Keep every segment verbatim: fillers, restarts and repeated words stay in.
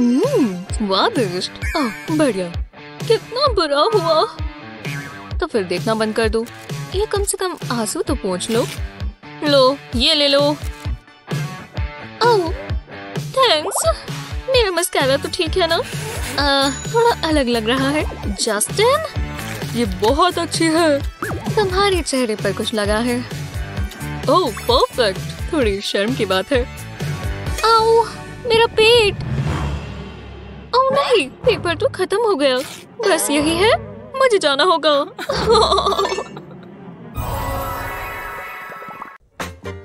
वाह दोस्त, ओह बढ़िया, कितना बुरा हुआ। तो फिर देखना बंद कर दो, ये कम से कम आंसू तो पोंछ लो। लो ये ले लो। ओह थैंक्स, मेरा मस्कारा तो ठीक है ना? आ, थोड़ा अलग लग रहा है। जस्टिन ये बहुत अच्छी है, तुम्हारे चेहरे पर कुछ लगा है। ओह परफेक्ट, थोड़ी शर्म की बात है। आओ मेरा पेट, ओह नहीं पेपर तो खत्म हो गया, बस यही है, मुझे जाना होगा।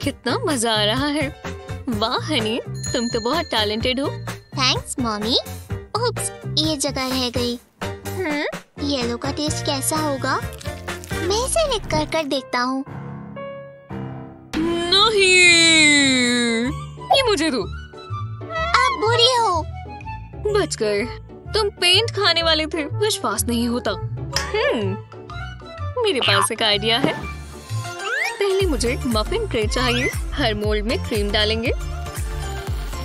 कितना मजा आ रहा है, वाह हनी तुम तो बहुत टैलेंटेड हो। Thanks mommy. ओप्स ये जगह रह गई। हम्म येलो का टेस्ट कैसा होगा? मैं इसे लिख कर कर देखता हूँ। नहीं ये मुझे दो। आप बुरी हो। बच गए, तुम पेंट खाने वाले थे, विश्वास नहीं होता। हम्म मेरे पास एक आइडिया है, पहले मुझे मफिन ट्रे चाहिए, हर मोल्ड में क्रीम डालेंगे।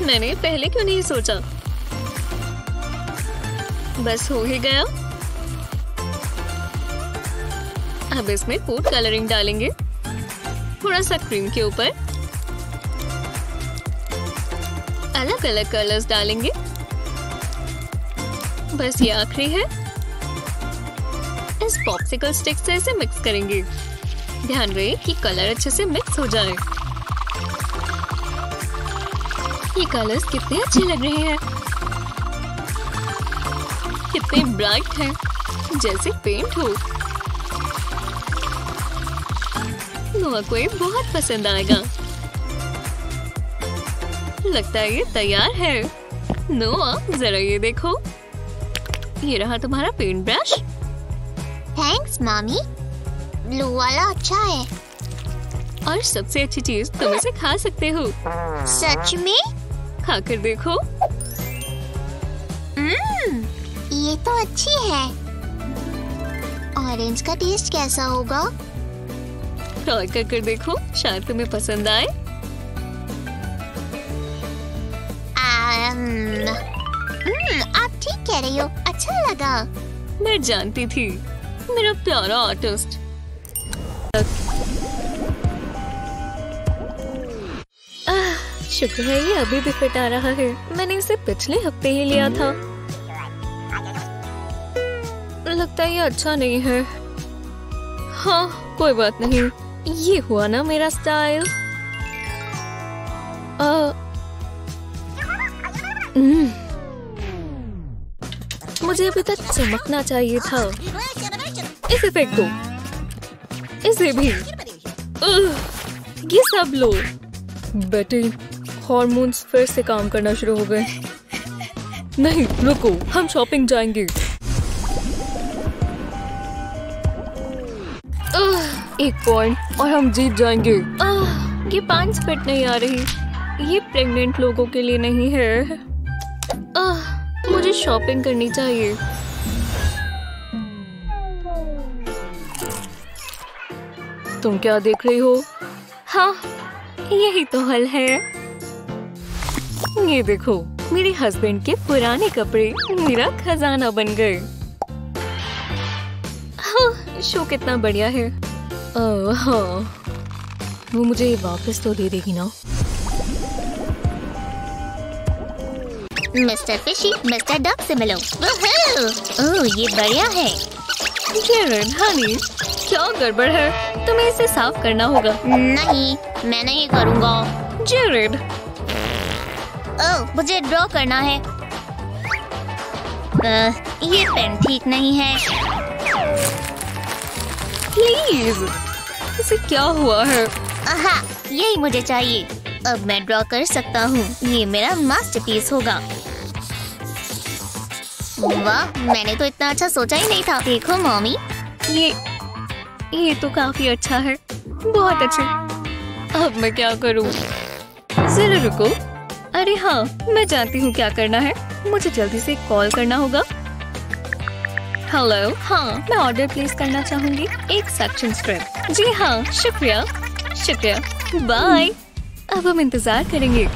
मैंने पहले क्यों नहीं सोचा, बस हो ही गया। अब इसमें फूड कलरिंग डालेंगे, थोड़ा सा क्रीम के ऊपर, अलग अलग कलर्स डालेंगे, बस ये आखिरी है। इस पॉप्सिकल स्टिक से इसे मिक्स करेंगे, ध्यान रहे कि कलर अच्छे से मिक्स हो जाए। ये कलर्स कितने अच्छे लग रहे हैं, कितने ब्राइट हैं, जैसे पेंट हो। नोआ को ये बहुत पसंद आएगा, लगता है ये तैयार है। नोआ जरा ये देखो, ये रहा तुम्हारा पेंट ब्रश। थैंक्स मामी, ब्लू वाला अच्छा है। और सबसे अच्छी चीज तुम इसे खा सकते हो। सच में? खाकर देखो। mm, ये तो अच्छी है। ऑरेंज का टेस्ट कैसा होगा? ट्राई कर कर देखो, शायद तुम्हें पसंद आए। um, mm, आप ठीक कह रही हो, अच्छा लगा। मैं जानती थी, मेरा प्यारा आर्टिस्ट। शुक्र है ये अभी भी फिट आ रहा है, मैंने इसे पिछले हफ्ते ही लिया था। लगता है ये अच्छा नहीं है। हाँ कोई बात नहीं, ये हुआ ना मेरा स्टाइल। आ, मुझे अभी तक चमकना चाहिए था। इसे फेंक दो, इसे भी। ये सब लो बेटे, हार्मोन्स फिर से काम करना शुरू हो गए। नहीं रुको, हम शॉपिंग जाएंगे। एक पॉइंट और हम जीत जाएंगे। ये पैंट्स फिट नहीं आ रही, ये प्रेग्नेंट लोगों के लिए नहीं है। मुझे शॉपिंग करनी चाहिए। तुम क्या देख रही हो? हाँ यही तो हल है। ये देखो, मेरे हस्बैंड के पुराने कपड़े मेरा खजाना बन गए। हाँ, शो कितना बढ़िया है। आ, हाँ। वो मुझे वापस तो दे देगी ना? मिस्टर फिशी, मिस्टर डब से मिलो। ओह, ये बढ़िया है। जेरड, हनी, क्या गड़बड़ है, तुम्हें इसे साफ करना होगा। नहीं मैं नहीं करूँगा। जेरड ओह, मुझे ड्रॉ करना है। आ, ये पेन ठीक नहीं है। प्लीज, इसे क्या हुआ है? हाँ यही मुझे चाहिए, अब मैं ड्रॉ कर सकता हूँ, ये मेरा मास्टरपीस होगा। वाह, मैंने तो इतना अच्छा सोचा ही नहीं था। देखो मॉमी, ये ये तो काफी अच्छा है, बहुत अच्छा। अब मैं क्या करूँ? जरा रुको, अरे हाँ मैं जानती हूँ क्या करना है, मुझे जल्दी से कॉल करना होगा। हेलो, हाँ मैं ऑर्डर प्लेस करना चाहूँगी, एक सेक्शन स्ट्रिप। जी हाँ शुक्रिया, शुक्रिया बाय। अब हम इंतजार करेंगे।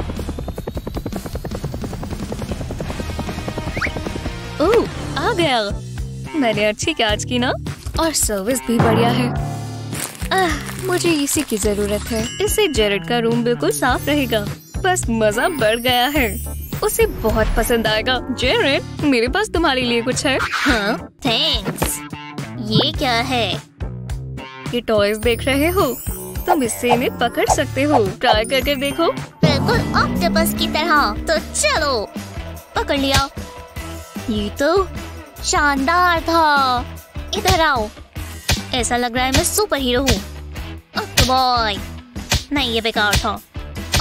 ओह आ गया। मैंने अच्छी कांच की ना, और सर्विस भी बढ़िया है। आह, मुझे इसी की जरूरत है। इससे जेरेड का रूम बिल्कुल साफ रहेगा। बस मजा बढ़ गया है, उसे बहुत पसंद आएगा। जेरेड, मेरे पास तुम्हारे लिए कुछ है। हाँ, थैंक्स। ये क्या है? ये टॉयज देख रहे हो? तुम इससे इन्हें पकड़ सकते हो, ट्राई करके देखो। बिल्कुल ऑक्टोपस की तरह। तो चलो, पकड़ लिया। ये तो शानदार था। इधर आओ, ऐसा लग रहा है मैं सुपर हीरो हूँ। बॉय, नहीं ये बेकार था।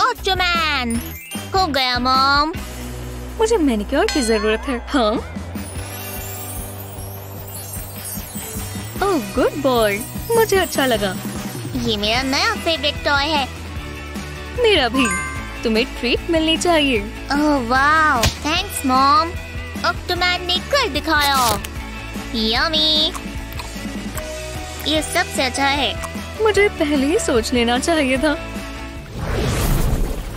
ऑक्टोमैन, हो गया मॉम। मुझे मैनिक्योर की जरूरत है। हाँ। ओह गुड बॉय, मुझे अच्छा लगा। ये मेरा नया फेवरेट टॉय है। मेरा भी। तुम्हें ट्रीट मिलनी चाहिए। Oh wow, thanks mom. Octoman ने कर दिखाया। यम्मी। ये सबसे अच्छा है। मुझे पहले ही सोच लेना चाहिए था।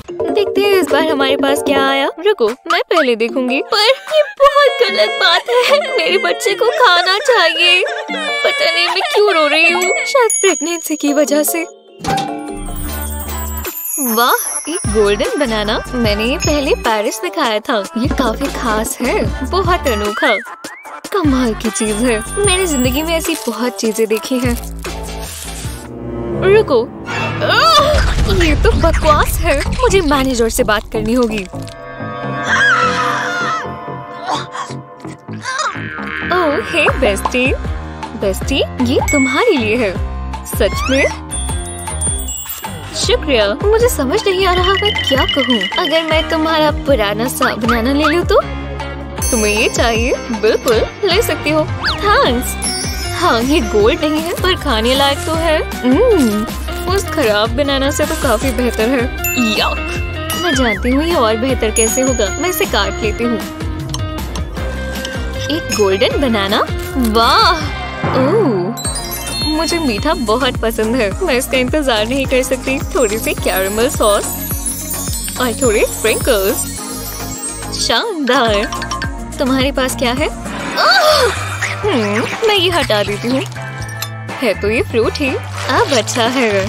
देखते हैं इस बार हमारे पास क्या आया। रुको, मैं पहले देखूंगी। पर ये बहुत गलत बात है, मेरे बच्चे को खाना चाहिए। पता नहीं मैं क्यों रो रही हूँ, शायद प्रेगनेंसी की वजह से। वाह, एक गोल्डन बनाना। मैंने ये पहले पेरिस में खाया था। ये काफी खास है, बहुत अनोखा, कमाल की चीज है। मैंने जिंदगी में ऐसी बहुत चीजें देखी हैं। रुको, ये तो बकवास है। मुझे मैनेजर से बात करनी होगी। ओह हे बेस्टी, बेस्टी ये तुम्हारे लिए है। सच में शुक्रिया। मुझे समझ नहीं आ रहा मैं क्या कहूँ। अगर मैं तुम्हारा पुराना सा बनाना ले लूँ तो? तुम्हें ये चाहिए? बिल्कुल, ले सकती हो। थैंक्स। हाँ, ये गोल्ड नहीं है पर खाने लायक तो है। हम्म, उस खराब बनाना से तो काफी बेहतर है। यक, मैं जानती हूँ ये और बेहतर कैसे होगा। मैं इसे काट लेती हूँ। एक गोल्डन बनाना, वाह। मुझे मीठा बहुत पसंद है, मैं इसका इंतजार नहीं कर सकती। थोड़ी सी कैरमल सॉस और थोड़े स्प्रिंकल्स। शानदार। तुम्हारे पास क्या है? मैं ये हटा देती हूँ। है तो ये फ्रूट ही। अब अच्छा है।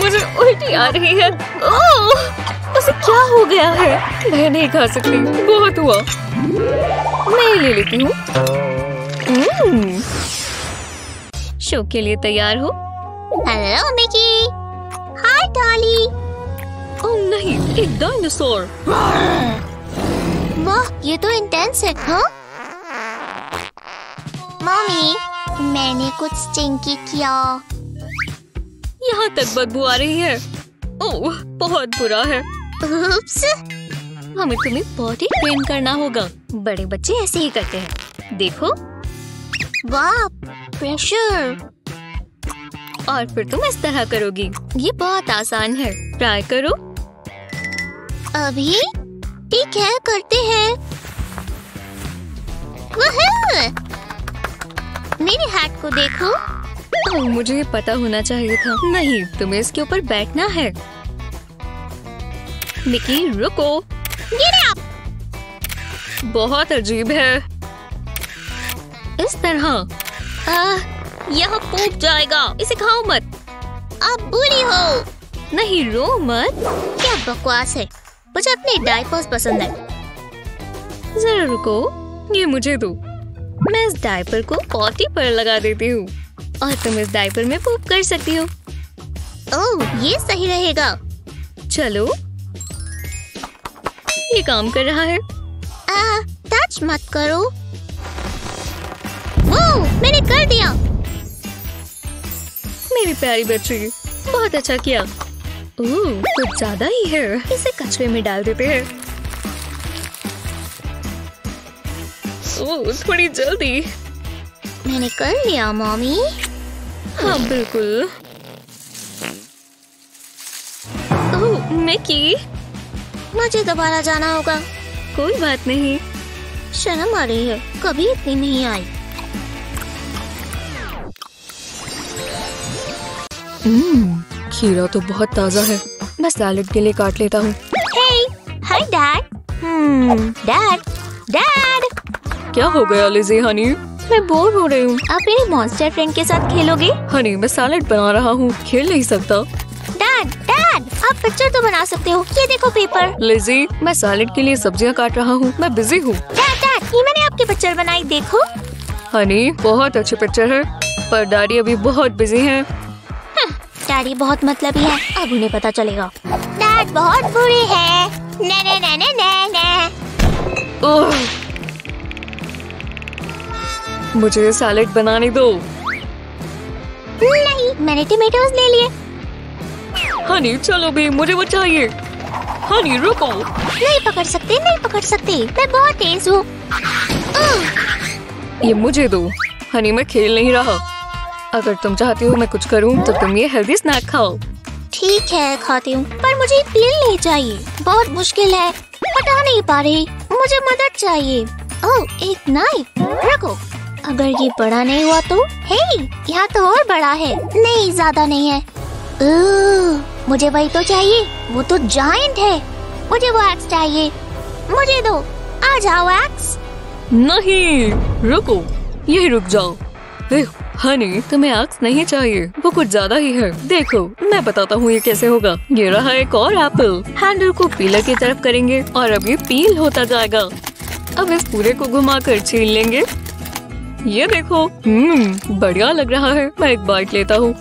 मुझे उल्टी आ रही है। ओह, उसे क्या हो गया है? मैं नहीं खा सकती, बहुत हुआ। मैं ले लेती हूँ। शो के लिए तैयार हो? Hello Mickey. Hi Dolly. Oh नहीं, एक डायनासोर। वाह, ये तो इंटेंस है। हाँ? मम्मी, मैंने कुछ स्टिंकी किया। यहाँ तक बदबू आ रही है। ओह, बहुत बुरा है। उप्स। हमें तुम्हें बहुत ही ट्रेन करना होगा। बड़े बच्चे ऐसे ही करते हैं। देखो, वाह, प्रेशर। और फिर तुम इस तरह करोगी। ये बहुत आसान है, ट्राई करो। अभी? ठीक है, करते हैं। मेरे हाथ को देखो। तो मुझे पता होना चाहिए था। नहीं, तुम्हें इसके ऊपर बैठना है। निकी, रुको। बहुत अजीब है। इस तरह। आह, यह फूट जाएगा। इसे खाओ मत। आप बुरी हो। नहीं, रो मत। क्या बकवास है। मुझे अपने डायपर्स पसंद है। जरा रुको, ये मुझे दो। मैं इस डायपर को पॉटी पर लगा देती हूँ और तुम इस डायपर में पोप कर सकती हो। ओह, ये सही रहेगा। चलो, ये काम कर रहा है। आ, टच मत करो। वो, मैंने कर दिया। मेरी प्यारी बच्ची, बहुत अच्छा किया। ओह, कुछ ज्यादा ही है। इसे कचरे में डाल देते हैं। ओह, थोड़ी जल्दी। मैंने कर लिया मॉमी। हाँ बिल्कुल। ओह मिकी, मुझे दोबारा जाना होगा। कोई बात नहीं। शर्म आ रही है, कभी इतनी नहीं आई। हम्म, खीरा तो बहुत ताजा है। मैं सैलेड के लिए काट लेता हूँ। हे, Hi, Dad. Hmm, Dad. Dad! क्या हो गया लिज़ी हनी? मैं बोर हो रही हूँ। आप मेरे मॉन्स्टर फ्रेंड के साथ खेलोगे? हनी, मैं सैलेड बना रहा हूँ, खेल नहीं सकता। डैड, डैड, आप पिक्चर तो बना सकते हो, ये देखो पेपर। लिज़ी, मैं सैलेड के लिए सब्जियाँ काट रहा हूँ, मैं बिजी हूँ। डैड, डैड, ये मैंने आपकी पिक्चर बनाई, देखो। हनी, बहुत अच्छी पिक्चर है, पर डैडी अभी बहुत बिजी है। डैडी बहुत मतलबी है, अब उन्हें पता चलेगा। डैड बहुत बुरे है। ने ने ने ने मुझे सैलेड बनाने दो। नहीं, मैंने टमेटोज ले लिए। हनी चलो भी, मुझे वो चाहिए। हनी रुको। नहीं पकड़ सकते, नहीं पकड़ सकते, मैं बहुत तेज हूँ। ये मुझे दो। हनी मैं खेल नहीं रहा। अगर तुम चाहती हो मैं कुछ करूँ तो तुम ये हेल्दी स्नैक खाओ। ठीक है खाती हूँ, पर मुझे पील नहीं चाहिए, बहुत मुश्किल है, बता नहीं पा रही, मुझे मदद चाहिए। ओह एक नाइफ रखो, अगर ये बड़ा नहीं हुआ तो। हे, यहाँ तो और बड़ा है। नहीं ज्यादा नहीं है। ओ, मुझे वही तो चाहिए, वो तो जायंट है। मुझे वो एक्स चाहिए, मुझे दो। आ जाओ एक्स। नहीं रुको, यही रुक जाओ। हनी तुम्हें एक्स नहीं चाहिए, वो कुछ ज्यादा ही है। देखो मैं बताता हूँ ये कैसे होगा। ये रहा एक और एप्पल। हैंडल को पीलर की तरफ करेंगे और अब ये पील होता जाएगा। अब इस पूरे को घुमा कर छील लेंगे। ये देखो, हम्म बढ़िया लग रहा है, मैं एक बाइट लेता हूँ।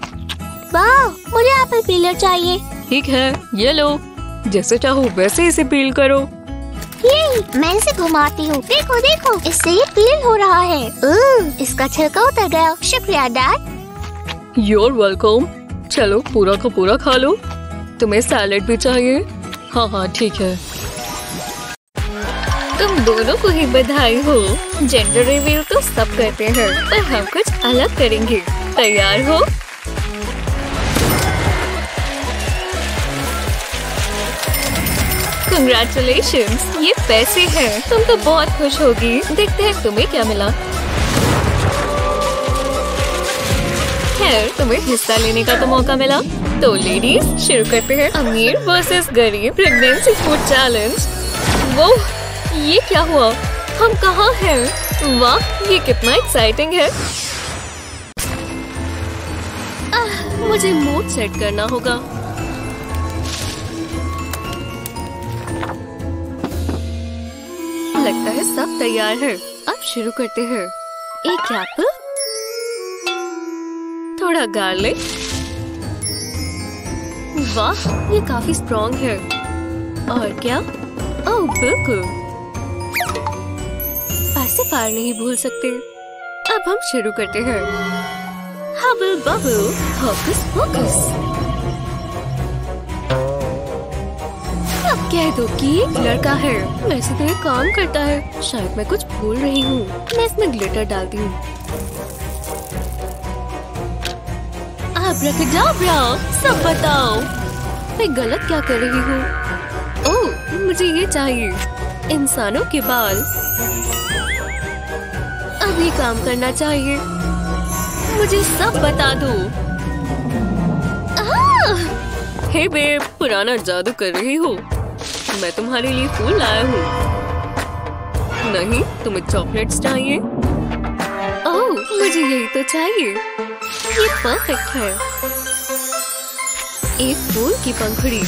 वाह, मुझे एप्पल पीलर चाहिए। ठीक है ये लो, जैसे चाहो वैसे इसे पील करो। ये मैं इसे घुमाती हूँ, देखो देखो, इससे ये पील हो रहा है। ओ, इसका छिलका उतर गया, शुक्रिया डैड। Your welcome. चलो पूरा का पूरा खा लो। तुम्हें सैलेड भी चाहिए? हाँ हाँ ठीक है। तुम दोनों को ही बधाई हो। जेंडर रिवील तो सब करते हैं, पर हम कुछ अलग करेंगे। तैयार हो? कंग्रेचुलेशंस, ये पैसे हैं। तुम तो बहुत खुश होगी। देखते हैं तुम्हें क्या मिला। खैर, तुम्हें हिस्सा लेने का तो मौका मिला। तो लेडीज शुरू करते हैं अमीर वर्सेस गरीब प्रेगनेंसी फूड चैलेंज। वो ये क्या हुआ? हम कहाँ हैं? वाह, ये कितना एक्साइटिंग है। आह, मुझे मूड सेट करना होगा। लगता है सब तैयार है, अब शुरू करते हैं। एक एप्पल, थोड़ा गार्लिक। वाह, ये काफी स्ट्रॉन्ग है। और क्या? ओह बिल्कुल, ऐसे पार नहीं भूल सकते। अब हम शुरू करते हैं। Hubble bubble hocus pocus. अब कह दो कि एक लड़का है। वैसे तो ये काम करता है, शायद मैं कुछ भूल रही हूँ। मैं इसमें ग्लिटर डालती हूँ। आप रख जाओ ब्रा, सब बताओ मैं गलत क्या कर रही हूँ। ओह मुझे ये चाहिए, इंसानों के बाल। अब ये काम करना चाहिए, मुझे सब बता दो। हे बेब, पुराना जादू कर रही हो। मैं तुम्हारे लिए फूल लाया हूँ। नहीं, तुम्हें चॉकलेट्स चाहिए। ओह, मुझे यही तो चाहिए, ये परफेक्ट है। एक फूल की पंखुड़ी,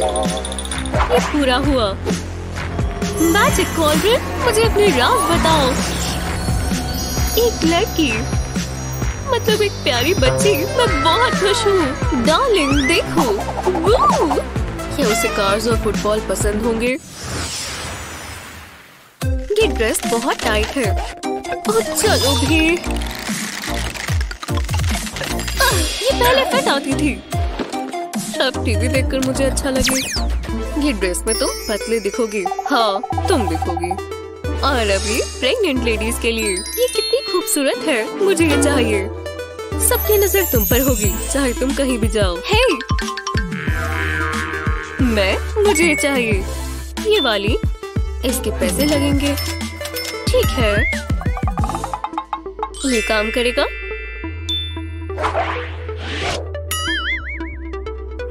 ये पूरा हुआ। मैजिक कॉलड्रिन, मुझे अपनी राज बताओ। एक लड़की, मतलब एक प्यारी बच्ची, मैं बहुत खुश हूँ। डार्लिंग देखो, क्या उसे कार्स और फुटबॉल पसंद होंगे? ये ड्रेस बहुत टाइट है। और चलो भी, आ, ये पहले फिट आती थी। अब टीवी देखकर मुझे अच्छा लगे। ये ड्रेस में तुम पतले दिखोगी। हाँ तुम दिखोगी। और अभी प्रेग्नेंट लेडीज के लिए ये कितनी खूबसूरत है, मुझे ये चाहिए। सबकी नजर तुम पर होगी, चाहे तुम कहीं भी जाओ। हे मैं, मुझे ये चाहिए, ये वाली। इसके पैसे लगेंगे। ठीक है, ये काम करेगा।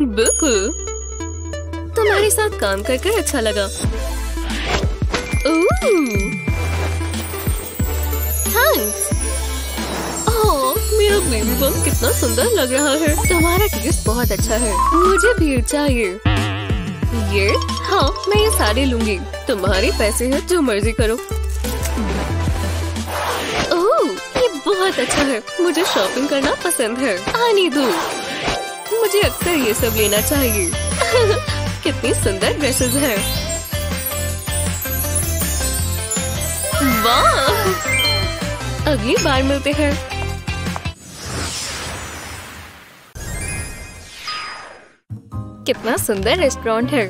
बिल्कुल, तुम्हारे साथ काम कर कर अच्छा लगा। थैंक्स। ओह, मेरा बेबी बम कितना सुंदर लग रहा है। तुम्हारा टेस्ट बहुत अच्छा है। मुझे भी चाहिए। ये? हाँ, मैं ये सारे लूंगी। तुम्हारे पैसे हैं, जो मर्जी करो। ओह, ये बहुत अच्छा है। मुझे शॉपिंग करना पसंद है। आने दो। मुझे अक्सर ये सब लेना चाहिए। कितनी सुंदर ड्रेसेस हैं। वाह! अगली बार मिलते हैं। कितना सुंदर रेस्टोरेंट है।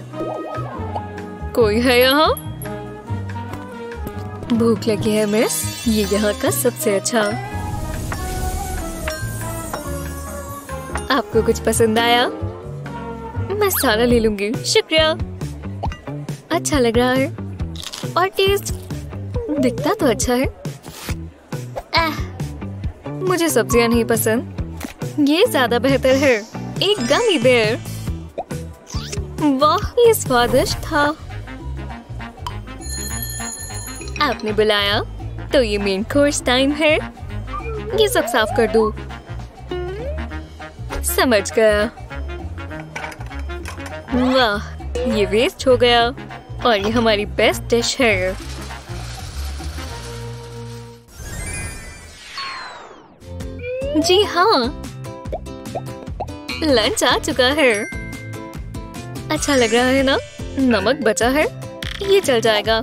कोई है यहाँ? भूख लगी है मिस। ये यहाँ का सबसे अच्छा। आपको कुछ पसंद आया? मैं सारा ले लूंगी। शुक्रिया। अच्छा लग रहा है और टेस्ट दिखता तो अच्छा है। आह, मुझे सब्जियाँ नहीं पसंद। ये ज्यादा बेहतर है। एक गम इधर। वाह, ये स्वादिष्ट था। आपने बुलाया तो ये मेन कोर्स टाइम है। ये सब साफ कर दो। समझ गया। वाह, ये वेस्ट हो गया और ये हमारी बेस्ट डिश है। जी हाँ, लंच आ चुका है। अच्छा लग रहा है ना? नमक बचा है, ये चल जाएगा।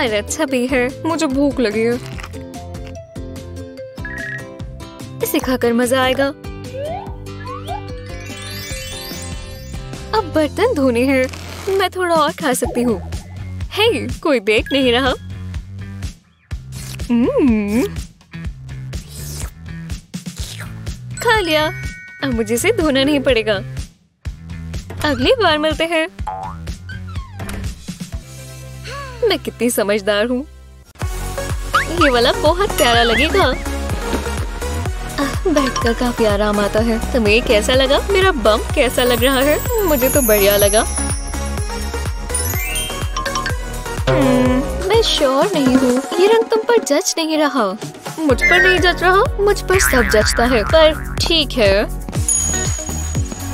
अरे अच्छा भी है। मुझे भूख लगी है। इसे खाकर मजा आएगा। अब बर्तन धोने हैं। मैं थोड़ा और खा सकती हूँ। हे, कोई देख नहीं रहा। खा लिया। अब मुझे इसे धोना नहीं पड़ेगा। अगली बार मिलते हैं। मैं कितनी समझदार हूँ। ये वाला बहुत प्यारा लगेगा। बैठकर काफी आराम आता है। तुम्हें कैसा लगा? मेरा बम कैसा लग रहा है? मुझे तो बढ़िया लगा। मैं श्योर नहीं हूँ। ये रंग तुम पर जच नहीं रहा। मुझ पर नहीं जच रहा। मुझ पर सब जचता है, पर ठीक है।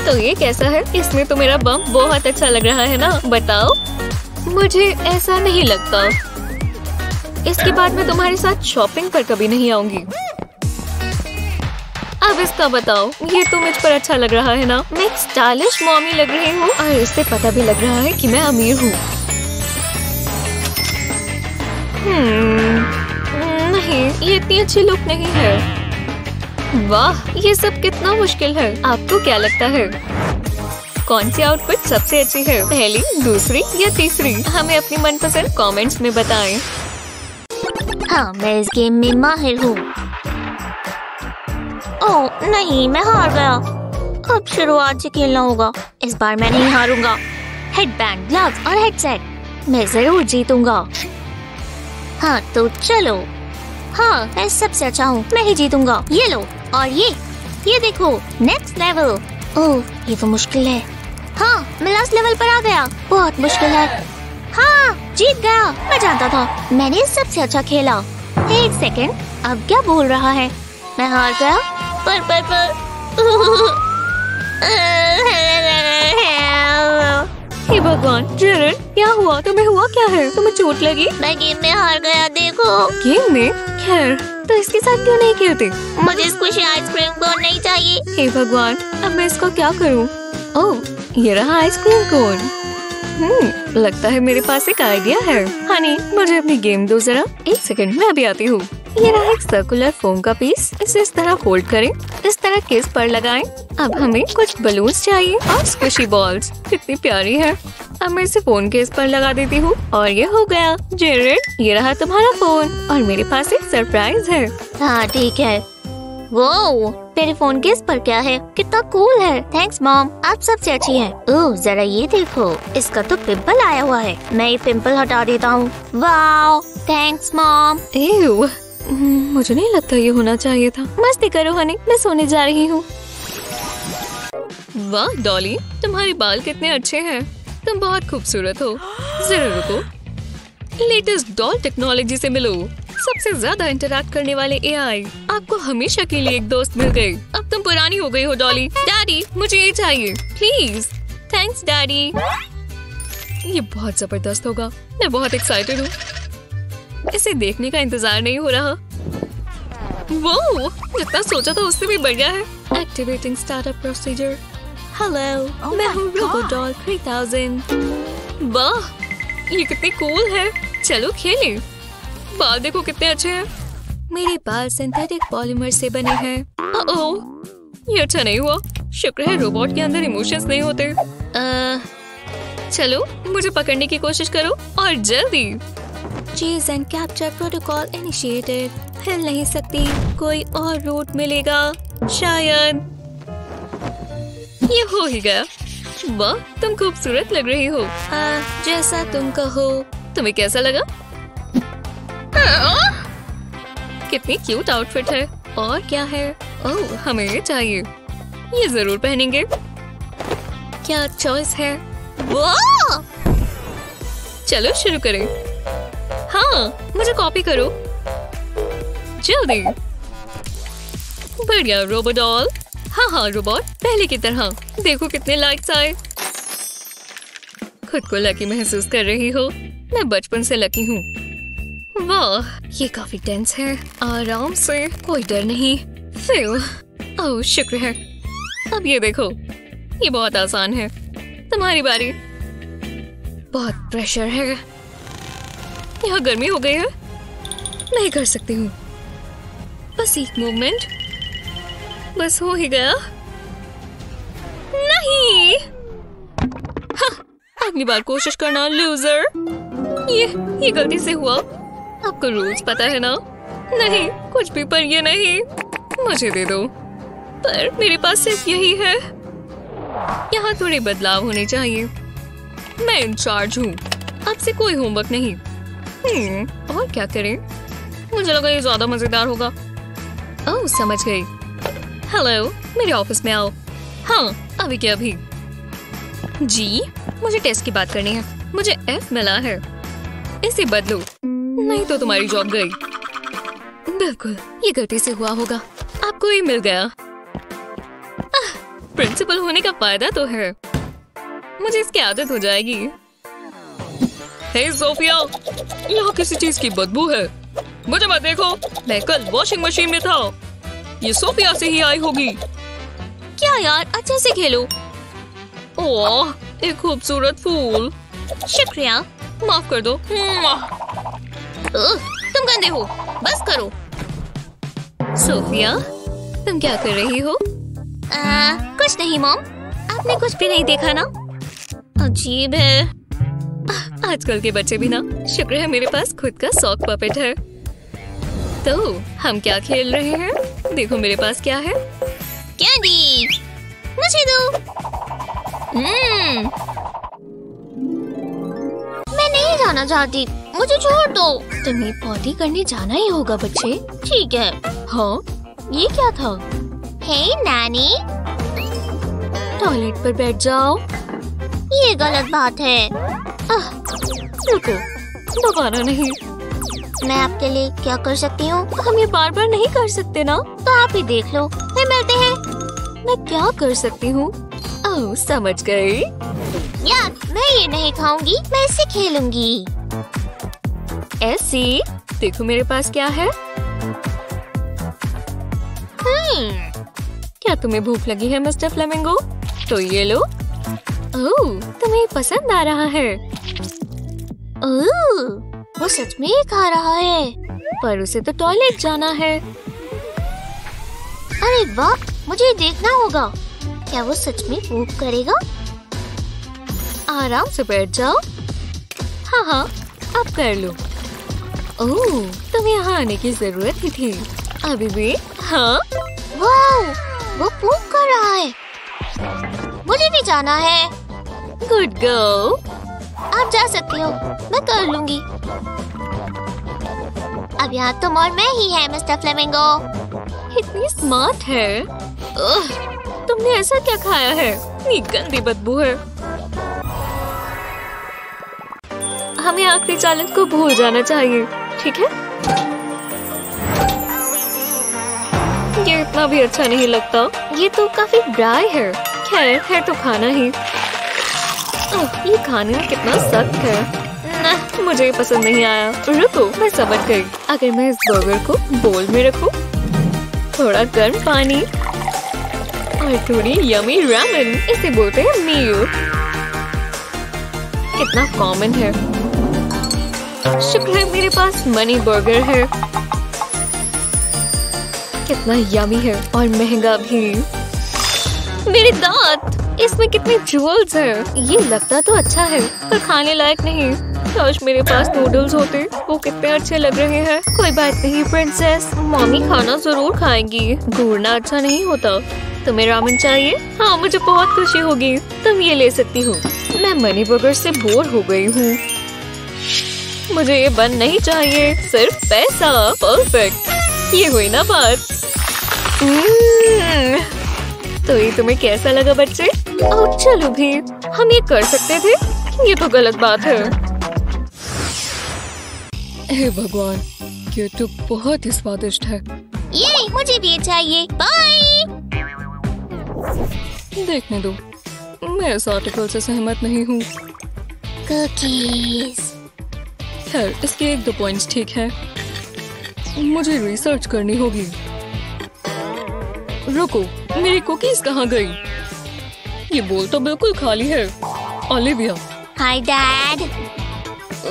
तो ये कैसा है? इसमें तो मेरा बम बहुत अच्छा लग रहा है ना? बताओ। मुझे ऐसा नहीं लगता। इसके बाद मैं तुम्हारे साथ शॉपिंग पर कभी नहीं आऊंगी। अब इसका बताओ। ये तो मुझ पर अच्छा लग रहा है ना? मैं एक स्टाइलिश मॉमी लग रही हूँ और इससे पता भी लग रहा है कि मैं अमीर हूँ। नहीं, ये इतनी अच्छी लुक नहीं है। वाह, ये सब कितना मुश्किल है। आपको क्या लगता है? कौन सी आउटफिट सबसे अच्छी है? पहली, दूसरी या तीसरी? हमें अपनी मनपसंद कमेंट्स में बताएं। हाँ, मैं इस गेम में माहिर हूँ। ओह नहीं, मैं हार गया। अब शुरुआत से खेलना होगा। इस बार मैं नहीं हारूंगा। हेडबैंड, ग्लव्स और हेडसेट। मैं जरूर जीतूंगा। हाँ तो चलो। हाँ, मैं सबसे अच्छा हूँ। मैं ही जीतूंगा। ये लो और ये ये देखो, नेक्स्ट लेवल। ओह, ये तो मुश्किल है। हाँ, मैं लास्ट लेवल पर आ गया। बहुत मुश्किल है। हाँ, जीत गया। मैं जानता था। मैंने सबसे अच्छा खेला। एक सेकेंड, अब क्या बोल रहा है? मैं हार गया। पर पर पर हे भगवान, जेरेड क्या हुआ? तुम्हें हुआ क्या है? तुम्हें चोट लगी? मैं गेम में हार गया। देखो, गेम में? खैर, तो इसके साथ क्यों नहीं खेलते? मुझे स्क्विशी आइसक्रीम कोन नहीं चाहिए। हे भगवान, अब मैं इसको क्या करूं? ओह, ये रहा आइसक्रीम कोन। हम्म, लगता है मेरे पास एक आइडिया है। हनी, मुझे अपनी गेम दो जरा। एक सेकंड, मैं अभी आती हूँ। ये रहा एक सर्कुलर फोम का पीस। इसे इस तरह होल्ड करें, इस तरह केस पर लगाएं। अब हमें कुछ बलून्स चाहिए और स्क्विशी बॉल्स। कितनी प्यारी है। अब मैं इसे फोन केस पर लगा देती हूँ और ये हो गया। जेरेड, ये रहा तुम्हारा फोन और मेरे पास एक सरप्राइज है। हाँ ठीक है। वो मेरे फोन केस पर क्या है? कितना कूल है। थैंक्स मॉम, आप सबसे अच्छी हैं। ओह, जरा ये देखो, इसका तो पिंपल आया हुआ है। मैं ये पिंपल हटा देता हूँ। Wow, thanks mom. एव, मुझे नहीं लगता ये होना चाहिए था। मस्ती करो हनी, मैं सोने जा रही हूँ। वाह डॉली, तुम्हारे बाल कितने अच्छे हैं। तुम बहुत खूबसूरत हो, जरा रुको। लेटेस्ट डॉल टेक्नोलॉजी से मिलो, सबसे ज्यादा इंटरैक्ट करने वाले ए आई। आपको हमेशा के लिए एक दोस्त मिल गए। अब तुम पुरानी हो गई हो डॉली। डैडी मुझे ये चाहिए प्लीज। Thanks daddy. ये बहुत जबरदस्त होगा, मैं बहुत एक्साइटेड हूँ। इसे देखने का इंतजार नहीं हो रहा। वो जितना सोचा था उससे भी बढ़िया है। Activating startup procedure. हेलो मैं हूँ रोबो डॉल थ्री थाउज़ेंड। वाह ये कितने कूल है, चलो खेलें। बाल देखो कितने अच्छे हैं। मेरे बाल सिंथेटिक पॉलीमर से बने हैं। ओह ये अच्छा नहीं हुआ। शुक्र है रोबोट के अंदर इमोशंस नहीं होते। आ, चलो मुझे पकड़ने की कोशिश करो और जल्दी। चीज एंड कैप्चर प्रोटोकॉल इनिशिएटेड। हिल नहीं सकती, कोई और रूट मिलेगा शायद। ये हो ही गया। वाह तुम खूबसूरत लग रही हो। आ, जैसा तुम कहो। तुम्हें कैसा लगा? आ, कितनी क्यूट आउटफिट है। और क्या है? ओह हमें ये चाहिए, ये जरूर पहनेंगे। क्या चॉइस है। वाह चलो शुरू करें। हाँ मुझे कॉपी करो जल्दी। बढ़िया रोबो डॉल। हाँ हाँ रोबोट पहले की तरह। देखो कितने लाइक्स आए। खुद को लकी महसूस कर रही हो। मैं बचपन से लकी हूँ। वाह ये काफी टेंस है। आराम से, कोई डर नहीं। ओह शुक्र है। अब ये देखो, ये बहुत आसान है। तुम्हारी बारी। बहुत प्रेशर है। यहाँ गर्मी हो गई है, नहीं कर सकती हूँ। बस एक मूवमेंट। बस हो ही गया। नहीं। अगली बार कोशिश करना लूजर। ये ये गलती से हुआ। आपको रूल्स पता है ना। नहीं कुछ भी, पर ये नहीं। मुझे दे दो। पर मेरे पास सिर्फ यही है। यहाँ थोड़े बदलाव होने चाहिए। मैं इंचार्ज हूँ, आपसे कोई होमवर्क नहीं। हम्म और क्या करें। मुझे लगा ये ज्यादा मजेदार होगा। ओह समझ गई। हेलो मेरे ऑफिस में आओ। हाँ अभी क्या अभी। जी मुझे टेस्ट की बात करनी है। मुझे एफ मिला है, इसे बदलो नहीं तो तुम्हारी जॉब गई। बिल्कुल ये गलती से हुआ होगा। आपको ये मिल गया। आह, प्रिंसिपल होने का फायदा तो है। मुझे इसकी आदत हो जाएगी। हे सोफिया यहाँ किसी चीज की बदबू है। मुझे मत देखो, मैं कल वॉशिंग मशीन में था। ये सोफिया से ही आई होगी। क्या यार अच्छे से खेलो। ओह एक खूबसूरत फूल। शुक्रिया माफ कर दो। तुम गंदे हो, बस करो। सोफिया तुम क्या कर रही हो? आ, कुछ नहीं मॉम, आपने कुछ भी नहीं देखा ना। अजीब है आजकल के बच्चे भी ना। शुक्र है मेरे पास खुद का सॉक पपेट है। तो हम क्या खेल रहे हैं? देखो मेरे पास क्या है। कैंडी मुझे दो। हम्म मैं नहीं जाना चाहती, मुझे छोड़ दो। तुम्हें पॉटी करने जाना ही होगा बच्चे। ठीक है। हाँ ये क्या था? हे नानी टॉयलेट पर बैठ जाओ। ये गलत बात है। आह, रुको दोबारा नहीं। मैं आपके लिए क्या कर सकती हूँ? हम ये बार बार नहीं कर सकते ना, तो आप ही देख लो। फिर मिलते हैं। मैं क्या कर सकती हूँ? ओह समझ गई। यार मैं ये नहीं खाऊंगी, मैं इससे खेलूंगी। ऐसी देखो मेरे पास क्या है। हम्म क्या तुम्हें भूख लगी है मिस्टर फ्लेमिंगो? तो ये लो। ओह तुम्हें पसंद आ रहा है। ओह वो सच में खा रहा है, पर उसे तो टॉयलेट जाना है। अरे वाह मुझे देखना होगा, क्या वो सच में पूप करेगा? आराम से बैठ जाओ। हाँ हाँ अब कर लो। ओह तुम्हें यहाँ आने की जरूरत ही थी। अभी भी। हाँ वाह वो पूप कर रहा है, मुझे भी जाना है। गुड गर्ल आप जा सकती हो, मैं कर लूंगी। अब यहाँ तुम और मैं ही है मिस्टर फ्लेमिंगो। इतनी स्मार्ट है। उह, तुमने ऐसा क्या खाया है? ये गंदी बदबू है। हमें आखिरी चैलेंज को भूल जाना चाहिए, ठीक है? ये इतना भी अच्छा नहीं लगता, ये तो काफी ड्राई है। खैर है तो खाना ही। ओह, ये खाना कितना सख्त है। ना, मुझे पसंद नहीं आया। रुको, मैं समझ गई। अगर मैं इस बर्गर को बोल में रखूं, थोड़ा गर्म पानी और थोड़ी यमी रामेन, इसे बोलते हैं मियो। कितना कॉमन है। शुक्र है मेरे पास मनी बर्गर है। कितना यमी है और महंगा भी। मेरे दांत, इसमें कितने जूल्स हैं। ये लगता तो अच्छा है पर खाने लायक नहीं। काश मेरे पास नूडल्स होते, वो कितने अच्छे लग रहे हैं। कोई बात नहीं प्रिंसेस, मम्मी खाना जरूर खाएंगी। घूरना अच्छा नहीं होता। तुम्हें रामेन चाहिए? हाँ, मुझे बहुत खुशी होगी। तुम ये ले सकती हो। मैं मनी बर्गर से बोर हो गई हूँ। मुझे ये बन नहीं चाहिए, सिर्फ पैसा। परफेक्ट, ये हुई ना बात। तो ये तुम्हें कैसा लगा बच्चे? और चलो भी, हम ये कर सकते थे। ये तो गलत बात है। हे भगवान, ये तो बहुत ही स्वादिष्ट है। ये मुझे भी चाहिए। बाय। देखने दो, मैं इस आर्टिकल से सहमत नहीं हूँ। कुकीज़। खैर, इसके एक दो पॉइंट्स ठीक है। मुझे रिसर्च करनी होगी। रुको, मेरी कुकीज कहाँ गई? ये बोल तो बिल्कुल खाली है। ओलिविया। हाय डैड।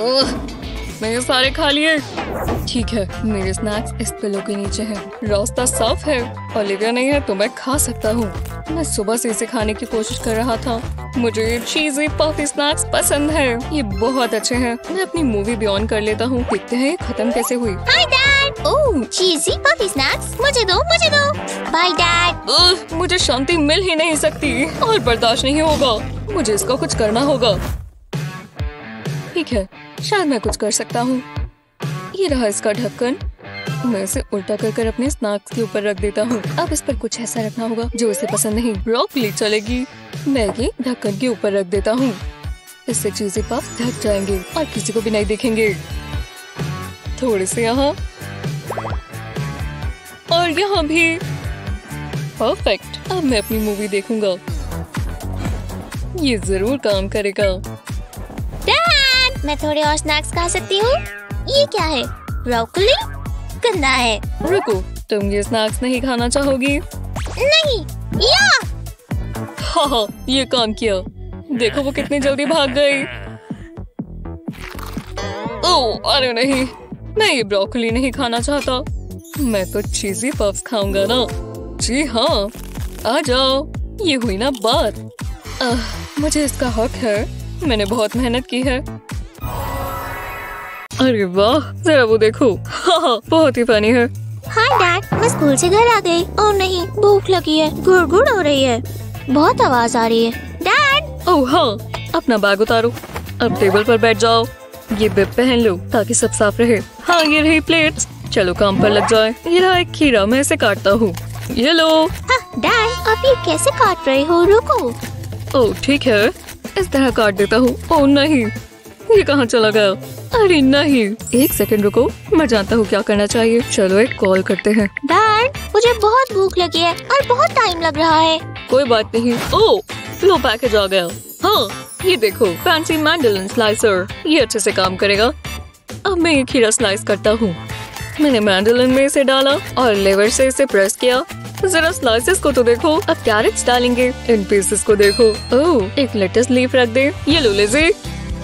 ओह, मेरे सारे खाली है। ठीक है, मेरे स्नैक्स इस पिलो के नीचे हैं। रास्ता साफ है। ओलिविया नहीं है तो मैं खा सकता हूँ। मैं सुबह से इसे खाने की कोशिश कर रहा था। मुझे ये चीजें पफी स्नैक्स पसंद है। ये बहुत अच्छे हैं। मैं अपनी मूवी भी ऑन कर लेता हूँ। देखते हैं खत्म कैसे हुई। Hi dad. Oh, cheesy puffy snacks मुझे दो, मुझे दो। Bye dad. मुझे शांति मिल ही नहीं सकती और बर्दाश्त नहीं होगा। मुझे इसका कुछ करना होगा। ठीक है, शायद मैं कुछ कर सकता हूँ। ये रहा इसका ढक्कन। मैं इसे उल्टा कर कर अपने स्नैक्स के ऊपर रख देता हूँ। अब इस पर कुछ ऐसा रखना होगा जो इसे पसंद नहीं। ब्रोकली चलेगी। मैं ये ढक्कन के ऊपर रख देता हूँ। इससे चीजें पफ ढक जाएंगे और किसी को भी नहीं देखेंगे। थोड़े से यहाँ और यहाँ भी। परफेक्ट, अब मैं अपनी मूवी देखूंगा। ये जरूर काम करेगा। डैड, मैं थोड़े और स्नैक्स खा सकती हूँ। ये क्या है? ब्रोकली? गंदा है। रुको, तुम ये स्नैक्स नहीं खाना चाहोगी? नहीं। या! हाँ हाँ, ये काम किया। देखो वो कितनी जल्दी भाग गई। ओह, अरे नहीं, मैं ये ब्रोकली नहीं खाना चाहता। मैं तो चीजी पफ्स खाऊंगा ना। जी हाँ, आ जाओ। ये हुई ना बात। आह, मुझे इसका हक है। मैंने बहुत मेहनत की है। अरे वाह, जरा वो देखो। हाँ हाँ, बहुत ही फनी है। हाय डैड, मैं स्कूल से घर आ गई। और नहीं, भूख लगी है। गुड़ गुड़ हो रही है। बहुत आवाज आ रही है। डैड। ओह हाँ, अपना बैग उतारो। अब टेबल पर बैठ जाओ। ये बिब पहन लो ताकि सब साफ रहे। हाँ, ये रही प्लेट्स। चलो काम पर लग जाए। ये रहा एक खीरा, मैं इसे काटता हूँ। ये लो। हाँ डैड, आप ये कैसे काट रहे हो? रुको। ओह ठीक है, इस तरह काट देता हूँ। ओह नहीं, ये कहाँ चला गया? अरे नहीं, एक सेकंड रुको, मैं जानता हूँ क्या करना चाहिए। चलो एक कॉल करते हैं। डैड, मुझे बहुत भूख लगी है और बहुत टाइम लग रहा है। कोई बात नहीं। ओ, लो पैकेज आ गया। हाँ, ये देखो, फैंसी मैंडलिन स्लाइसर। ये अच्छे से काम करेगा। अब मैं ये खीरा स्लाइस करता हूँ। मैंने मैंडलिन में इसे डाला और लेवर से इसे प्रेस किया। जरा स्लाइसेस को तो देखो। अब कैरेट्स डालेंगे। इन पीसेस को देखो। ओह, एक लेटस लीफ रख दे। ये लो लिज़ी।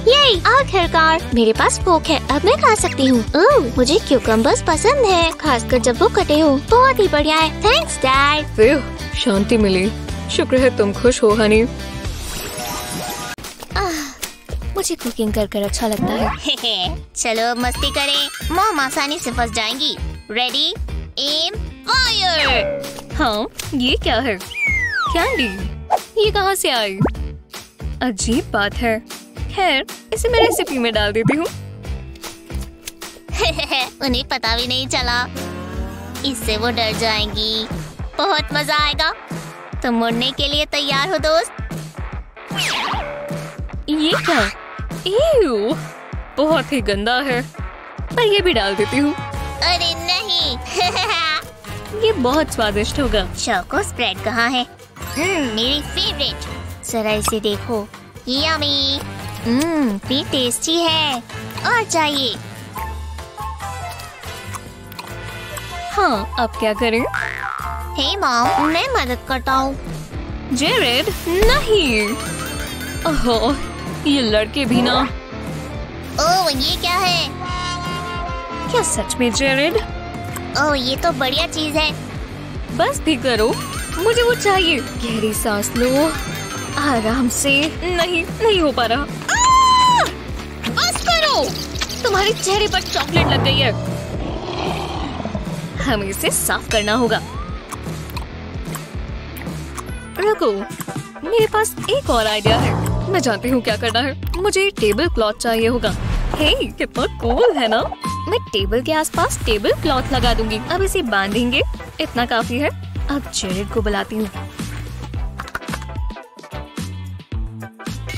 ये आखिरकार, मेरे पास फोक है। अब मैं खा सकती हूँ। ओह, मुझे क्यूकम्बर्स पसंद है, खासकर जब वो कटे हो। बहुत ही बढ़िया है। Thanks dad. शांति मिली। शुक्र है तुम खुश हो हनी। मुझे कुकिंग कर कर अच्छा लगता है। हे हे, चलो मस्ती करें। मॉम आसानी से फंस जाएंगी। Ready, aim, fire. हाँ, ये क्या है? कैंडी, ये कहाँ से आई? अजीब बात है। खैर, इसे मैं रेसिपी में डाल देती हूँ। उन्हें पता भी नहीं चला। इससे वो डर जाएंगी। बहुत मजा आएगा। तुम उड़ने के लिए तैयार हो दोस्त? ये क्या? बहुत ही गंदा है। मैं ये भी डाल देती हूँ। अरे नहीं ये बहुत स्वादिष्ट होगा। चोको स्प्रेड कहाँ है? हम्म, मेरी फेवरेट। जरा इसे देखो। यम्मी। हम्म, भी टेस्टी है। और चाहिए। हाँ, अब क्या करें? हे मॉम, मैं मदद करता हूँ। जेरेड नहीं। ओहो, ये लड़के भी ना। ओह, ये क्या है? क्या सच में जेरेड? ओह, ये तो बढ़िया चीज है। बस भी करो, मुझे वो चाहिए। गहरी सांस लो, आराम से। नहीं, नहीं हो पा रहा। बस करो, तुम्हारे चेहरे पर चॉकलेट लग गई है। हमें इसे साफ करना होगा। रुको, मेरे पास एक और आइडिया है। मैं जानती हूँ क्या करना है। मुझे टेबल क्लॉथ चाहिए होगा। हे, कितना कूल है ना? मैं टेबल के आसपास टेबल क्लॉथ लगा दूंगी। अब इसे बांधेंगे, इतना काफी है। अब जेरेड को बुलाती हूँ।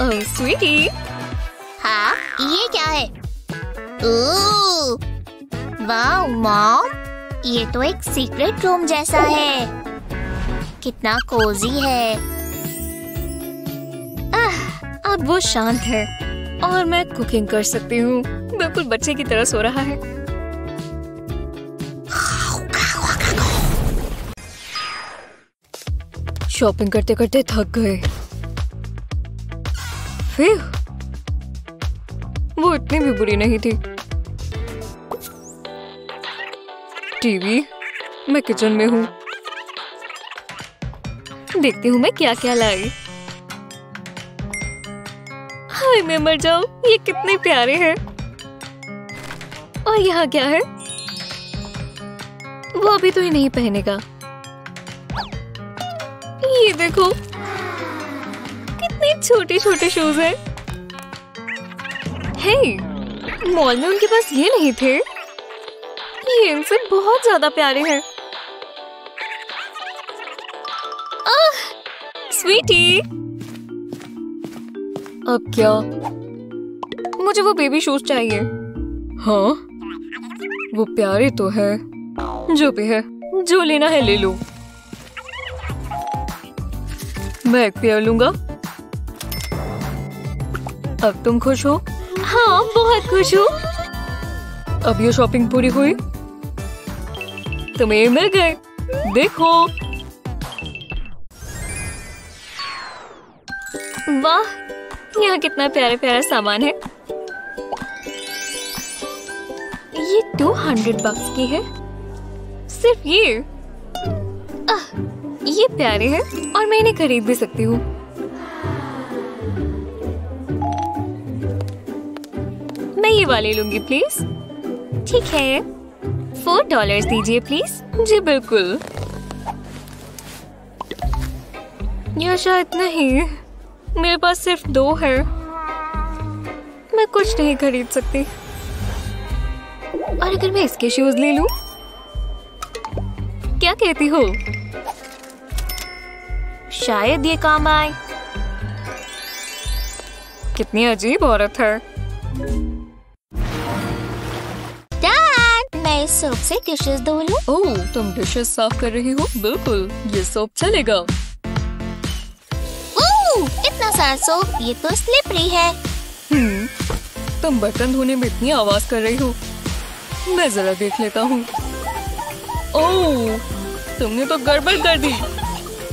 ओह स्वीटी। हाँ, ये क्या है? ओह वाह मॉम, ये तो एक सीक्रेट रूम जैसा है। कितना कोजी है। आह, अब वो शांत है और मैं कुकिंग कर सकती हूँ। बिल्कुल बच्चे की तरह सो रहा है। शॉपिंग करते करते थक गए। फिर वो इतनी भी बुरी नहीं थी। टीवी, मैं किचन में हूँ। देखती हूँ मैं क्या क्या लाई। हाय, मैं मर जाऊँ, ये कितने प्यारे हैं। और यहाँ क्या है? वो अभी तो ही नहीं पहनेगा। ये देखो, कितने छोटे छोटे शूज हैं। हे, मॉल में उनके पास ये नहीं थे। ये इनसे बहुत ज्यादा प्यारे हैं। आह, स्वीटी। अब क्या? मुझे वो बेबी शूज चाहिए। हाँ, वो प्यारे तो है। जो भी है, जो लेना है ले लो। मैं एक पेयर लूंगा। अब तुम खुश हो? हाँ, बहुत खुश हूँ। अब ये शॉपिंग पूरी हुई। तुम्हें मिल गए, देखो। वाह, यहाँ कितना प्यारा प्यारा सामान है। ये टू हंड्रेड बक्स की है। सिर्फ ये। आ, ये प्यारे हैं और मैं इन्हें खरीद भी सकती हूँ। मैं ये वाले लूंगी प्लीज। ठीक है, फोर डॉलर्स दीजिए प्लीज। जी बिल्कुल। या शायद नहीं, मेरे पास सिर्फ दो है। मैं कुछ नहीं खरीद सकती। और अगर मैं इसके शूज ले लूं? क्या कहती हो? शायद ये काम आए। कितनी अजीब औरत है। इस सोप से डिशेस धो लो। ओह, तुम डिशेस साफ कर रही हो? बिल्कुल, ये सोप चलेगा। ओह, इतना सारा सोप, ये तो स्लिपरी है। हम्म, तुम बर्तन धोने में इतनी आवाज कर रही हो। मैं जरा देख लेता हूँ। ओह, तुमने तो गड़बड़ कर दी।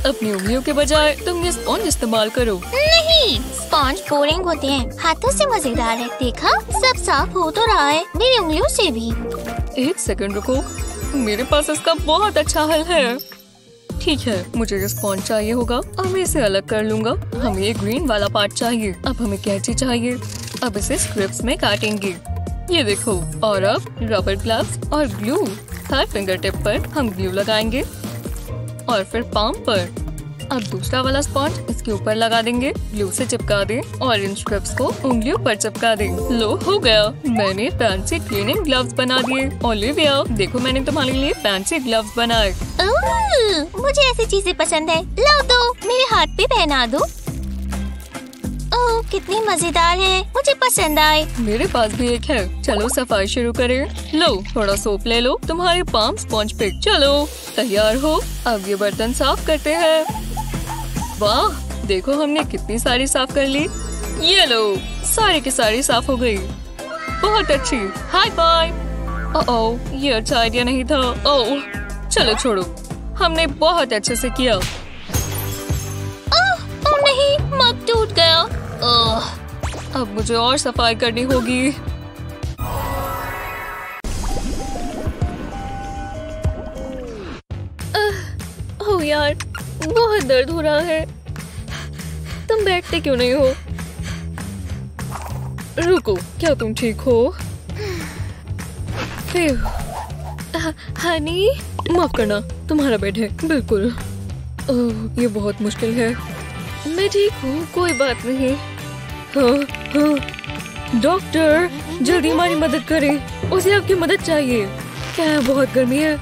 अपनी उंगलियों के बजाय तुम स्पॉन्ज इस्तेमाल करो। नहीं, स्पॉन्ज बोरिंग होते हैं। हाथों से मजेदार है। देखा, सब साफ हो तो रहा है, मेरी उंगलियों से भी। एक सेकंड रुको, मेरे पास इसका बहुत अच्छा हल है। ठीक है, मुझे स्पॉन्ज चाहिए होगा और मैं इसे अलग कर लूंगा। हमें ग्रीन वाला पार्ट चाहिए। अब हमें कैंची चाहिए। अब इसे स्ट्रिप्स में काटेंगे। ये देखो। और अब रबर ग्लव्स और ग्लू। हर फिंगर टिप पर हम ग्लू लगाएंगे और फिर पाम पर। अब दूसरा वाला स्पॉन्ज इसके ऊपर लगा देंगे। ग्लू से चिपका दें और इन स्ट्रिप्स को उंगलियों पर चिपका दें। लो, हो गया। मैंने फैंसी क्लीनिंग ग्लव्स बना दिए। ओलिविया, देखो मैंने तुम्हारे लिए फैंसी ग्लव्स बनाए। मुझे ऐसी चीजें पसंद है। लाओ दो, मेरे हाथ पे पहना दो। ओह कितनी मजेदार है, मुझे पसंद आए। मेरे पास भी एक है, चलो सफाई शुरू करें। लो थोड़ा सोप ले लो, तुम्हारे पाम स्पॉन्ज पे। चलो तैयार हो, अब ये बर्तन साफ करते हैं। वाह देखो हमने कितनी सारी साफ कर ली। ये लो सारी की सारी साफ हो गई। बहुत अच्छी, हाई बाय। ओह ये अच्छा आइडिया नहीं था। ओह चलो छोड़ो, हमने बहुत अच्छे से किया। ओह ओह नहीं, मग टूट गया। ओह अब मुझे और सफाई करनी होगी। ओह यार बहुत दर्द हो रहा है, तुम बैठते क्यों नहीं हो? रुको, क्या तुम ठीक हो? हनी माफ करना, तुम्हारा बेड है। बिल्कुल, ओह ये बहुत मुश्किल है। मैं ठीक हूँ, कोई बात नहीं। हाँ, हाँ। डॉक्टर जल्दी हमारी मदद करें, उसे आपकी मदद चाहिए। क्या बहुत गर्मी है।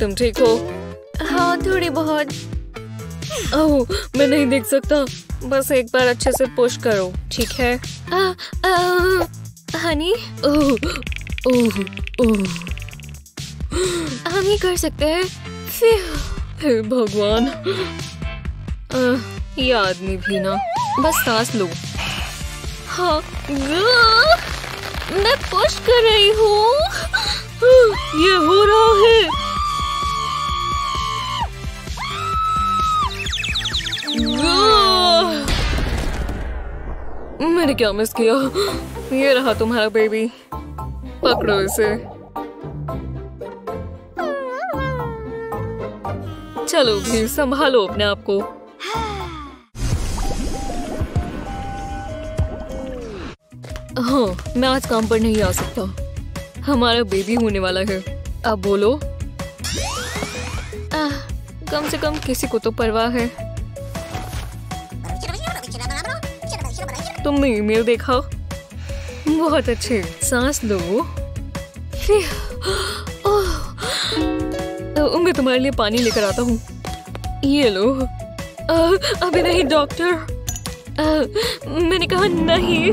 तुम ठीक हो? हाँ थोड़ी बहुत। ओह मैं नहीं देख सकता, बस एक बार अच्छे से पुश करो, ठीक है? आ, आ, हनी? ओह, ओह, ओह। हम ये कर सकते हैं। हे भगवान, ये आदमी भी ना, बस सांस लो। हाँ मैं पुश कर रही हूँ। ये हो रहा है। मैंने क्या मिस किया? ये रहा तुम्हारा बेबी, पकड़ो इसे। चलो भी संभालो अपने आप को। हाँ मैं आज काम पर नहीं आ सकता, हमारा बेबी होने वाला है। अब बोलो, आ, कम से कम किसी को तो परवाह है। तुमने ईमेल देखा? बहुत अच्छे, सांस लो। ओह मैं तुम्हारे लिए पानी लेकर आता हूँ, ये लो। अबे नहीं डॉक्टर, मैंने कहा नहीं।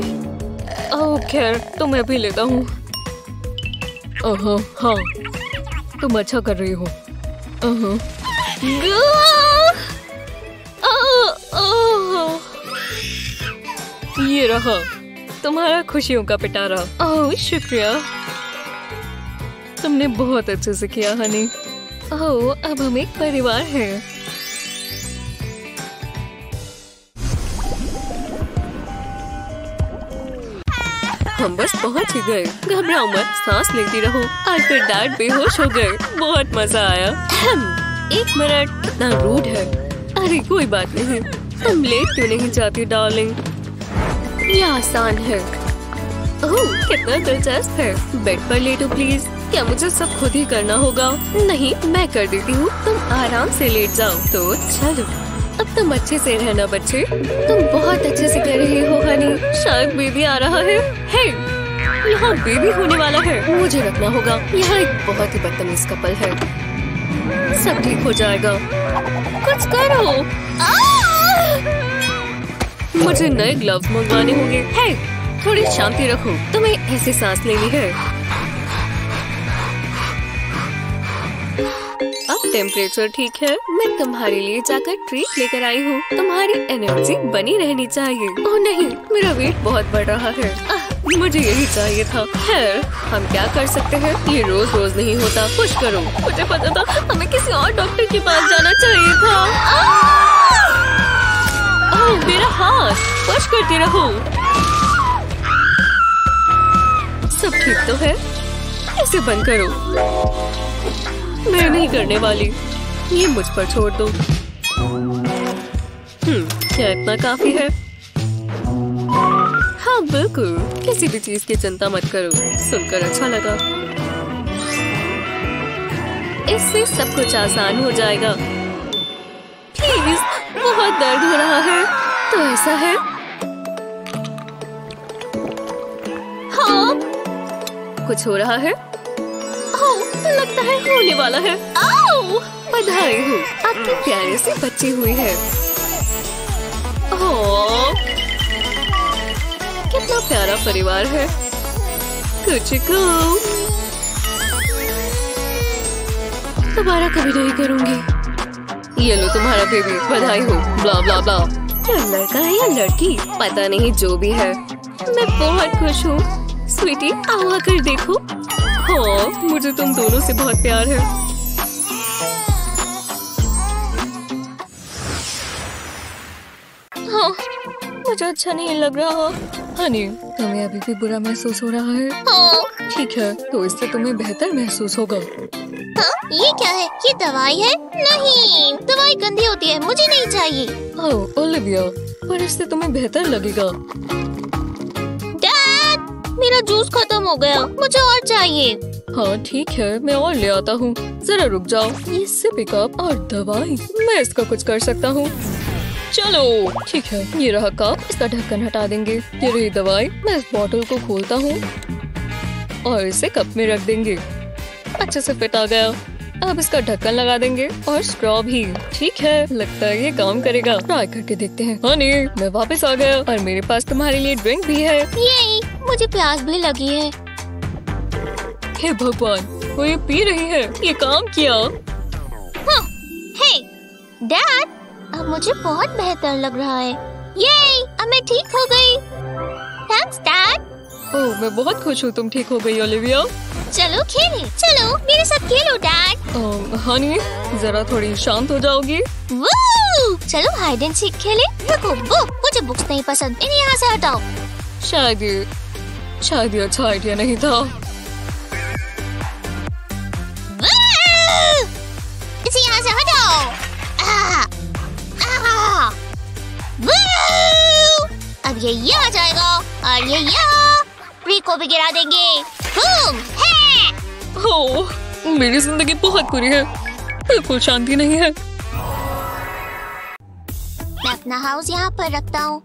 ओह खैर तो मैं भी लेता हूँ। हाँ हाँ तुम अच्छा कर रही हो। ये रहा तुम्हारा खुशियों का पिटारा। ओह शुक्रिया, तुमने बहुत अच्छे से किया हनी। ओह अब हम एक परिवार हैं। हम बस पहुंच ही गए, घबराओ मत, सांस लेती रहो। आज फिर डैड बेहोश हो गए, बहुत मजा आया। एक मिनट, इतना रूड है। अरे कोई बात नहीं, तुम लेट क्यों नहीं जाती डार्लिंग? यह आसान है। ओह कितना दिलचस्प है। बेड पर लेटो प्लीज। क्या मुझे सब खुद ही करना होगा? नहीं मैं कर देती हूँ, तुम आराम से लेट जाओ। तो चलो अब तुम अच्छे से रहना बच्चे, तुम बहुत अच्छे से कर रहे हो हनी। शायद बेबी आ रहा है। हे यहाँ बेबी होने वाला है, मुझे रखना होगा। यहाँ एक बहुत ही बदतमीज कपल है, सब ठीक हो जाएगा। कुछ करो, मुझे नए ग्लव्स मंगवाने होंगे। हे, थोड़ी शांति रखो, तुम्हें ऐसे सांस लेनी है। अब टेम्परेचर ठीक है, मैं तुम्हारे लिए जाकर ट्रीट लेकर आई हूँ। तुम्हारी एनर्जी बनी रहनी चाहिए। ओह नहीं मेरा वेट बहुत बढ़ रहा है। आ, मुझे यही चाहिए था। खैर हम क्या कर सकते हैं, ये रोज रोज नहीं होता। खुश करो, मुझे पता था हमें किसी और डॉक्टर के पास जाना चाहिए था। आ! मेरा हाथ पुश करती रहो। सब ठीक तो है? इसे बंद करो, मैं नहीं करने वाली। ये मुझ पर छोड़ दो। हम्म, क्या इतना काफी है? हाँ बिल्कुल, किसी भी चीज की चिंता मत करो। सुनकर अच्छा लगा, इससे सब कुछ आसान हो जाएगा। प्लीज बहुत दर्द हो रहा है, तो ऐसा है। हाँ कुछ हो रहा है। हाँ, लगता है होने वाला है। आओ बधाई हो, आपकी प्यारे से बच्ची हुई है। ओह, कितना प्यारा परिवार है। कुछ को दोबारा कभी नहीं करूंगी। ये लो तुम्हारा बेबी, बधाई हो। Blah blah blah. लड़का है या लड़की पता नहीं, जो भी है मैं बहुत खुश हूँ। स्वीटी आओ आकर देखो। हाँ, मुझे तुम दोनों से बहुत प्यार है। मुझे अच्छा नहीं लग रहा। हनी, तुम्हें अभी भी बुरा महसूस हो रहा है? हाँ। ठीक है, तो इससे तुम्हें बेहतर महसूस होगा। हाँ, ये क्या है? ये दवाई है? नहीं, दवाई गंदी होती है, मुझे नहीं चाहिए। ओह ओलिविया, पर इससे तुम्हें बेहतर लगेगा। डैड, मेरा जूस खत्म हो गया, मुझे और चाहिए। हाँ ठीक है, मैं और ले आता हूँ, जरा रुक जाओ। ये सिर्फ पिकअप और दवाई, मैं इसका कुछ कर सकता हूँ। चलो ठीक है, ये रहा कप, इसका ढक्कन हटा देंगे। ये रही दवाई, मैं इस बोतल को खोलता हूँ और इसे कप में रख देंगे। अच्छे से फिट आ गया। अब इसका ढक्कन लगा देंगे और स्ट्रॉ भी। ठीक है, लगता है ये काम करेगा, ट्राई करके देखते हैं। हनी, मैं वापस आ गया और मेरे पास तुम्हारे लिए ड्रिंक भी है। ये, मुझे प्यास भी लगी है। हे भगवान, वो ये पी रही है, ये काम किया। हाँ, हे, डैड अब मुझे बहुत बेहतर लग रहा है। ये, अब मैं ठीक हो गई। Thanks dad. ओह, मैं बहुत खुश हूँ तुम ठीक हो गई ओलिविया। चलो खेलें, चलो मेरे साथ खेलो डैड। हनी, जरा थोड़ी शांत हो जाओगी। वो, चलो हाइड एंड सीक खेलें। रुको, वो मुझे बुक्स नहीं पसंद, इन्हें यहाँ से हटाओ। शायद ये, शायद ये अच्छा आइडिया नहीं था। इसे यहाँ से हटाओ। अब ये यहाँ जाएगा और ये यहाँ, प्री को भी गिरा देंगे। बूम, है। ओह, मेरी जिंदगी बहुत बुरी है, बिल्कुल शांति नहीं है। मैं अपना हाउस यहाँ पर रखता हूँ।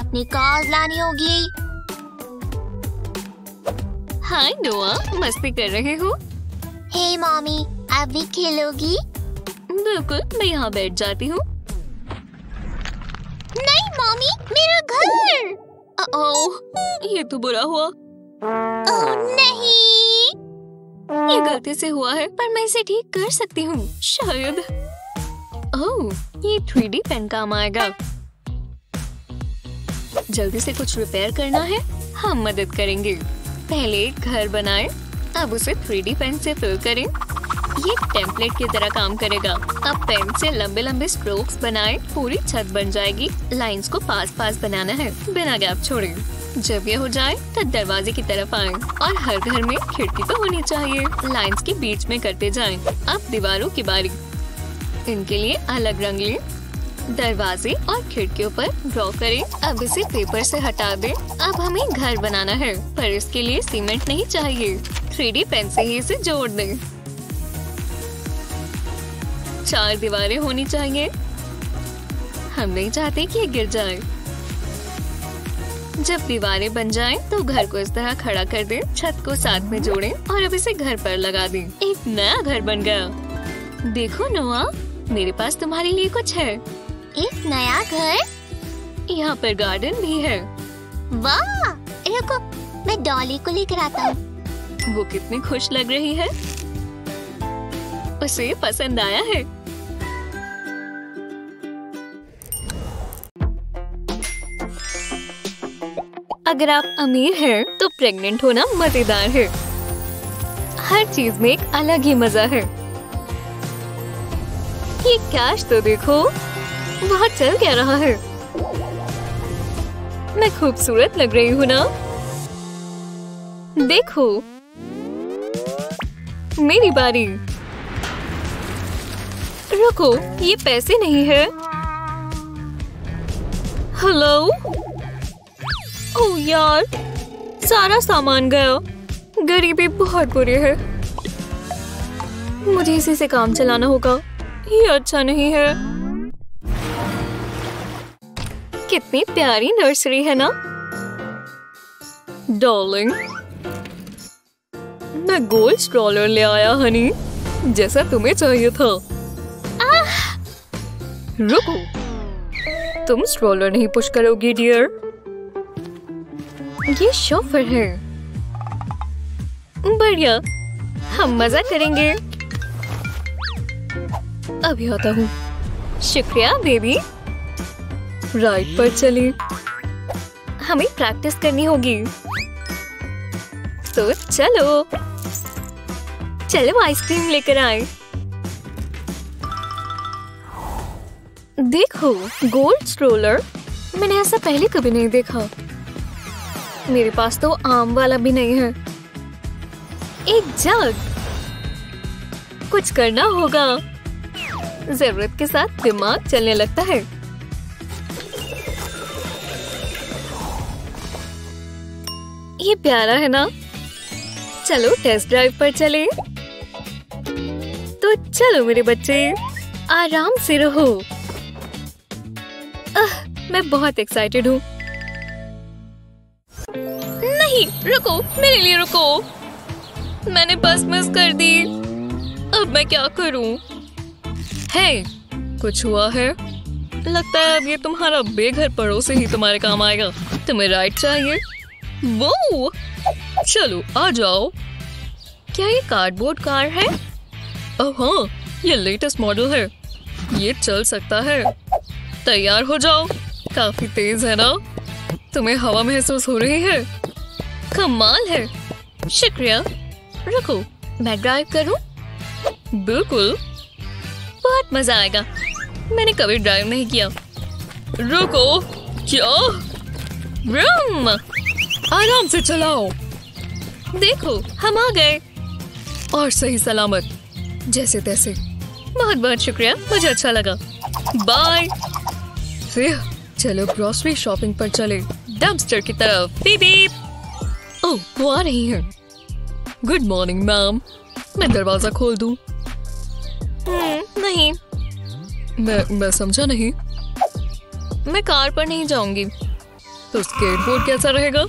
अपनी कार्स लानी होगी। हाय नोआ, मस्ती कर रहे हो? हे मॉमी, आप भी खेलोगी? बिल्कुल, मैं यहाँ बैठ जाती हूँ। नहीं मॉमी, मेरा घर। ओह, ये तो बुरा हुआ। ओह नहीं, ये गलती से हुआ है, पर मैं इसे ठीक कर सकती हूँ शायद। ओह, ये थ्री डी पेन काम आएगा। जल्दी से कुछ रिपेयर करना है, हम मदद करेंगे। पहले एक घर बनाएं, अब उसे थ्री डी पेन से फिल करें। ये टेम्पलेट की तरह काम करेगा। अब पेन से लंबे लंबे स्ट्रोक्स बनाएं, पूरी छत बन जाएगी। लाइंस को पास पास बनाना है, बिना गैप छोड़े। जब ये हो जाए तो दरवाजे की तरफ आएं, और हर घर में खिड़की तो होनी चाहिए। लाइंस के बीच में करते जाएं। अब दीवारों की बारी, इनके लिए अलग रंग लें। दरवाजे और खिड़कियों पर ड्रॉ करें। अब इसे पेपर से हटा दें। अब हमें घर बनाना है, पर इसके लिए सीमेंट नहीं चाहिए। थ्री डी पेन से ही इसे जोड़ दें। चार दीवारें होनी चाहिए, हम नहीं चाहते कि ये गिर जाए। जब दीवारें बन जाएं, तो घर को इस तरह खड़ा कर दें, छत को साथ में जोड़ें और अब इसे घर पर लगा दें। एक नया घर बन गया। देखो नोआ, मेरे पास तुम्हारे लिए कुछ है। एक नया घर? यहाँ पर गार्डन भी है। वाह, रुको, मैं डॉली को लेकर आता हूँ। वो कितनी खुश लग रही है, उसे पसंद आया है। अगर आप अमीर हैं तो प्रेग्नेंट होना मजेदार है। हर चीज में एक अलग ही मजा है। ये कैश तो देखो, वहाँ चल क्या रहा है। मैं खूबसूरत लग रही हूँ ना? देखो, मेरी बारी। रुको, ये पैसे नहीं है। हेलो, ओह यार, सारा सामान गया। गरीबी बहुत बुरी है, मुझे इसी से काम चलाना होगा। ये अच्छा नहीं है। कितनी प्यारी नर्सरी है ना? डार्लिंग, मैं गोल्ड स्क्रॉलर ले आया हनी, जैसा तुम्हें चाहिए था। रुको, तुम स्ट्रोलर नहीं पुश करोगी डियर। ये शोफर है। बढ़िया, हम मजा करेंगे। अभी आता हूँ। शुक्रिया बेबी। राइड पर चले। हमें प्रैक्टिस करनी होगी, तो चलो चलो आइसक्रीम लेकर आए। देखो गोल्ड स्ट्रोलर, मैंने ऐसा पहले कभी नहीं देखा। मेरे पास तो आम वाला भी नहीं है। एक जग, कुछ करना होगा। जरूरत के साथ दिमाग चलने लगता है। ये प्यारा है ना? चलो टेस्ट ड्राइव पर चले। तो चलो मेरे बच्चे, आराम से रहो। आह, मैं बहुत एक्साइटेड हूँ। नहीं रुको, मेरे लिए रुको। मैंने बस मिस कर दी। अब मैं क्या करूँ? हे, कुछ हुआ है? लगता है अब ये तुम्हारा बेघर पड़ोसी ही तुम्हारे काम आएगा। तुम्हें राइड चाहिए? वो चलो आ जाओ। क्या ये कार्डबोर्ड कार है? ओह हाँ, ये लेटेस्ट मॉडल है। ये चल सकता है। तैयार हो जाओ। काफी तेज है ना? तुम्हें हवा महसूस हो रही है? कमाल है। शुक्रिया। रखो, मैं ड्राइव करूं? बिल्कुल, बहुत मजा आएगा। मैंने कभी ड्राइव नहीं किया। रुको, क्या? ब्रूम, आराम से चलाओ। देखो हम आ गए, और सही सलामत, जैसे तैसे। बहुत बहुत शुक्रिया, मुझे अच्छा लगा। बाय। फिर चलो ग्रोसरी शॉपिंग पर चले। डम्पस्टर की तरफ। Beep beep. ओह, वो आ रही है। गुड मॉर्निंग मैम, मैं दरवाजा खोल दूं? नहीं, मैं मैं समझा नहीं। मैं कार पर नहीं जाऊंगी। तो स्केटबोर्ड कैसा रहेगा?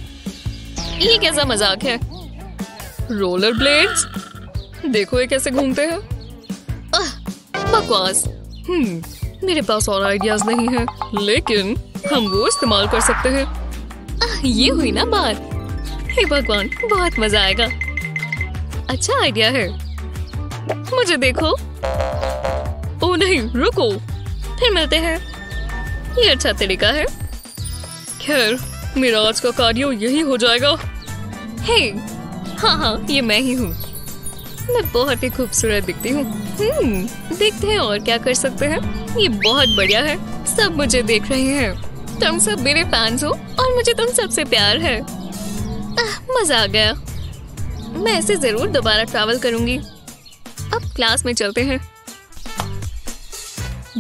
ये कैसा मजाक है? Roller blades? देखो ये कैसे घूमते हैं। आह, बकवास। हम्म, मेरे पास और आइडियाज नहीं है, लेकिन हम वो इस्तेमाल कर सकते हैं। आह, ये हुई ना बात। हे भगवान, बहुत मजा आएगा। अच्छा आइडिया है। मुझे देखो। ओ नहीं रुको, फिर मिलते हैं। ये अच्छा तरीका है। खैर, मेरा आज का कार्डियो यही हो जाएगा। हे, हाँ हाँ, ये मैं ही हूँ। मैं बहुत ही खूबसूरत दिखती हूँ। हम्म, देखते हैं और क्या कर सकते हैं। ये बहुत बढ़िया है। सब मुझे देख रहे हैं। तुम सब मेरे फैंस हो और मुझे तुम सबसे प्यार है। आह, मजा आ गया। मैं ऐसे जरूर दोबारा ट्रैवल करूँगी। अब क्लास में चलते हैं।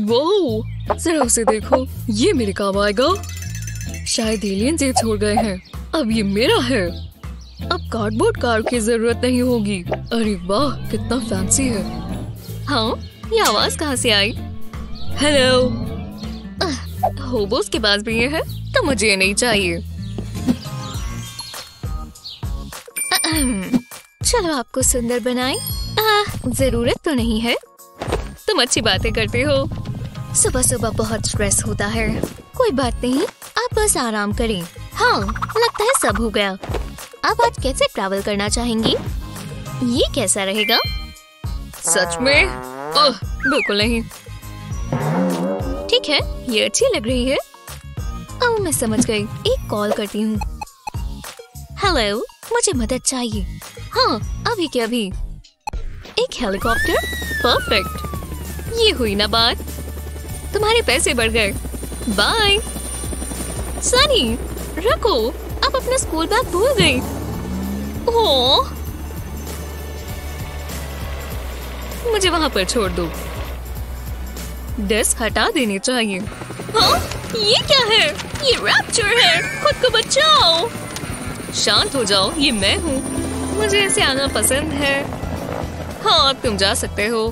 वो जरा उसे देखो, ये मेरे काम आएगा। शायद एलियंस ये छोड़ गए हैं। अब ये मेरा है। अब कार्डबोर्ड कार की जरूरत नहीं होगी। अरे वाह, कितना फैंसी है। हाँ, ये आवाज कहाँ से आई? हेलो। होबोस के पास भी ये है, तो मुझे नहीं चाहिए। चलो आपको सुंदर बनाए। जरूरत तो नहीं है। तुम अच्छी बातें करते हो। सुबह सुबह बहुत स्ट्रेस होता है। कोई बात नहीं, आप बस आराम करें। हाँ, लगता है सब हो गया। आप आज कैसे ट्रैवल करना चाहेंगी? ये कैसा रहेगा? सच में? ओह, बिल्कुल नहीं। ठीक है, ये अच्छी लग रही है। ओह, मैं समझ गई। एक कॉल करती हूँ। हेलो, मुझे मदद चाहिए। हाँ, अभी के अभी। एक हेलीकॉप्टर? परफेक्ट। ये हुई ना बात। तुम्हारे पैसे बढ़ गए। बाय। सनी, रखो, आप अपना स्कूल बैग भूल गई। ओह, मुझे वहां पर छोड़ दो। डेस्क हटा देनी चाहिए। हाँ, ये क्या है? ये रैप्चर है। खुद को बचाओ। शांत हो जाओ, ये मैं हूँ। मुझे ऐसे आना पसंद है। हाँ, तुम जा सकते हो।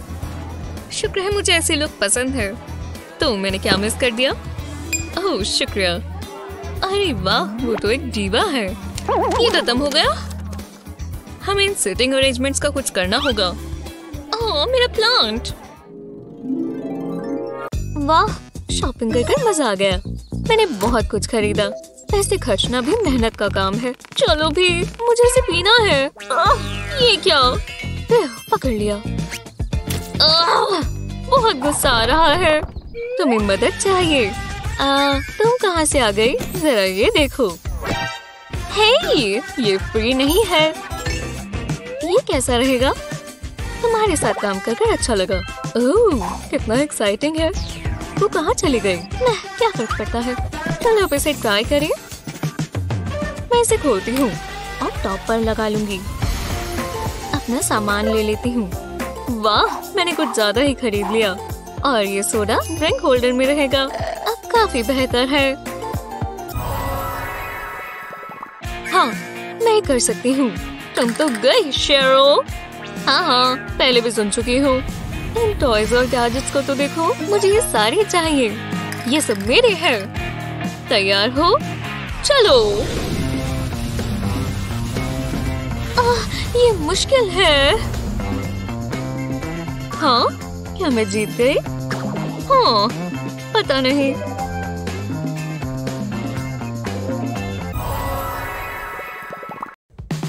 शुक्र है मुझे ऐसे लोग पसंद है। तो मैंने क्या मिस कर दिया? ओह, शुक्रिया। अरे वाह, वो तो एक डीवा है। ये खत्म हो गया। हमें इन सिटिंग अरेंजमेंट्स का कुछ करना होगा। ओह, मेरा प्लांट। वाह, शॉपिंग कर कर मजा आ गया। मैंने बहुत कुछ खरीदा। पैसे खर्चना भी मेहनत का काम है। चलो भी, मुझे इसे पीना है। आ, ये क्या? पकड़ लिया। आ, बहुत गुस्सा आ रहा है। तुम्हें मदद चाहिए। आ, तुम कहाँ से आ गई? जरा ये देखो। हे, ये फ्री नहीं है। ये कैसा रहेगा? तुम्हारे साथ काम करके अच्छा लगा। ओह, कितना एक्साइटिंग है। तू कहाँ चली गई? नहीं, क्या फर्क पड़ता है। चलो आप इसे ट्राई करें। मैं इसे खोलती हूँ और टॉप पर लगा लूंगी। अपना सामान ले लेती हूँ। वाह, मैंने कुछ ज्यादा ही खरीद लिया। और ये सोडा ड्रिंक होल्डर में रहेगा। अब काफी बेहतर है। हाँ, मैं कर सकती हूँ। तुम तो गई शेरो। हाँ हाँ, पहले भी सुन चुकी हूँ। इन टॉयज और गैजेट्स को तो देखो, मुझे ये सारे चाहिए। ये सब मेरे हैं। तैयार हो? चलो। आह, ये मुश्किल है। हाँ, क्या मैं जीत गई? हाँ, पता नहीं।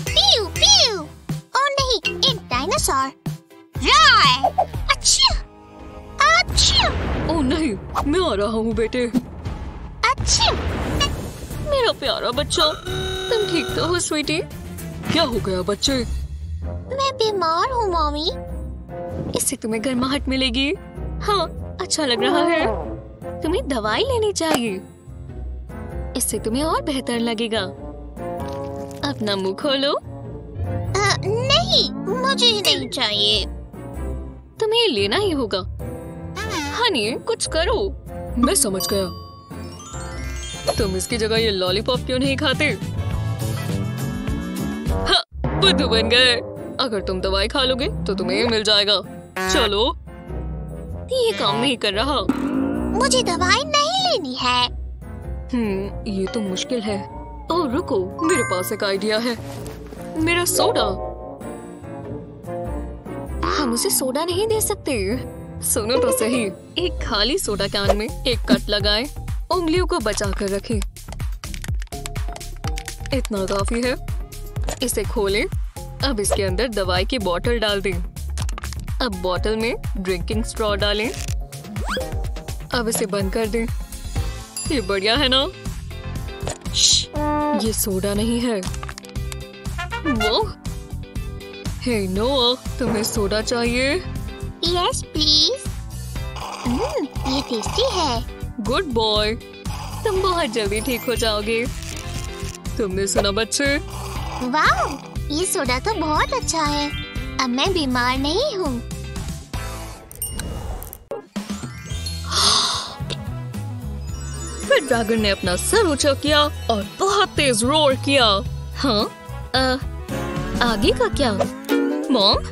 PU PU. ओ नहीं, एक डायनासोर। राय। ओ नहीं, मैं आ रहा हूँ बेटे। अच्छा, मेरा प्यारा बच्चा, तुम ठीक तो हो स्वीटी? क्या हो गया बच्चे? मैं बीमार हूँ मॉमी। इससे तुम्हें गर्माहट मिलेगी। हाँ, अच्छा लग रहा है। तुम्हें दवाई लेनी चाहिए। इससे तुम्हें और बेहतर लगेगा। अपना मुंह खोलो। आ, नहीं, मुझे नहीं चाहिए। तुम्हें लेना ही होगा। हनी, कुछ करो। मैं समझ गया। तुम इसकी जगह ये लॉलीपॉप क्यों नहीं खाते? हाँ, बुद्धू बन गए। अगर तुम दवाई खा लोगे तो तुम्हें ये मिल जाएगा। चलो। ये काम नहीं कर रहा। मुझे दवाई नहीं लेनी है। हम्म, ये तो मुश्किल है। ओह रुको, मेरे पास एक आइडिया है। मेरा सोडा। हम उसे सोडा नहीं दे सकते। सुनो तो सही। एक खाली सोडा कैन में एक कट लगाए, उंगलियों को बचा कर रखें। इतना काफी है। इसे खोलें। अब इसके अंदर दवाई की बोतल डाल दें। अब बोतल में ड्रिंकिंग स्ट्रॉ डालें। अब इसे बंद कर दें। ये बढ़िया है ना? ये सोडा नहीं है। वो? हे नोआ, तुम्हें सोडा चाहिए? Yes, please. Mm, ये टेस्टी है। Good boy. तुम बहुत जल्दी ठीक हो जाओगे। तुमने सुना बच्चे? वाओ, ये सोडा तो बहुत अच्छा है। अब मैं बीमार नहीं हूँ। फिर ड्रैगन ने अपना सर ऊंचा किया और बहुत तेज रोर किया। हाँ, आ, आगे का क्या? मॉम,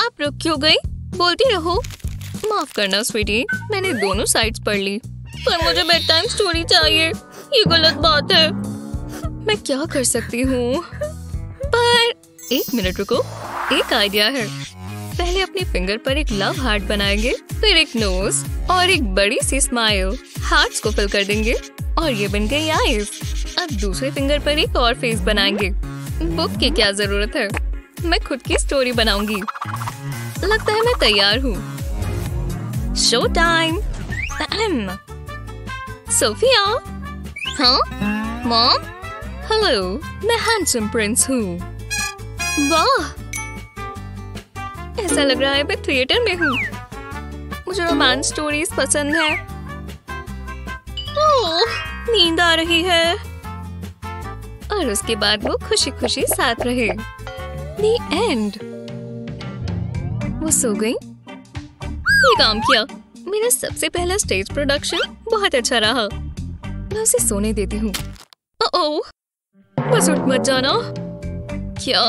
आप रुक क्यों गई? बोलती रहो। माफ करना स्वीटी, मैंने दोनों साइड्स पढ़ ली, पर मुझे बेड टाइम स्टोरी चाहिए। ये गलत बात है। मैं क्या कर सकती हूँ? पर एक मिनट रुको, एक आइडिया है। पहले अपनी फिंगर पर एक लव हार्ट बनाएंगे, फिर एक नोज और एक बड़ी सी स्माइल। हार्ट्स को फिल कर देंगे और ये बन गई आईज। अब दूसरे फिंगर पर एक और फेस बनाएंगे। बुक की क्या जरूरत है? मैं खुद की स्टोरी बनाऊंगी। लगता है मैं तैयार हूँ। Show time. सोफिया। हाँ मॉम। हेलो, मैं हैंडसम प्रिंस हूँ। वाह, ऐसा लग रहा है मैं थिएटर में हूँ। मुझे रोमांस स्टोरीज पसंद है। ओह, नींद आ रही है। और उसके बाद वो खुशी खुशी साथ रहे। The end. वो सो गई। ये काम किया। मेरा सबसे पहला स्टेज प्रोडक्शन बहुत अच्छा रहा। मैं उसे सोने देती हूँ। ओह, बस उठ मत जाना। क्या?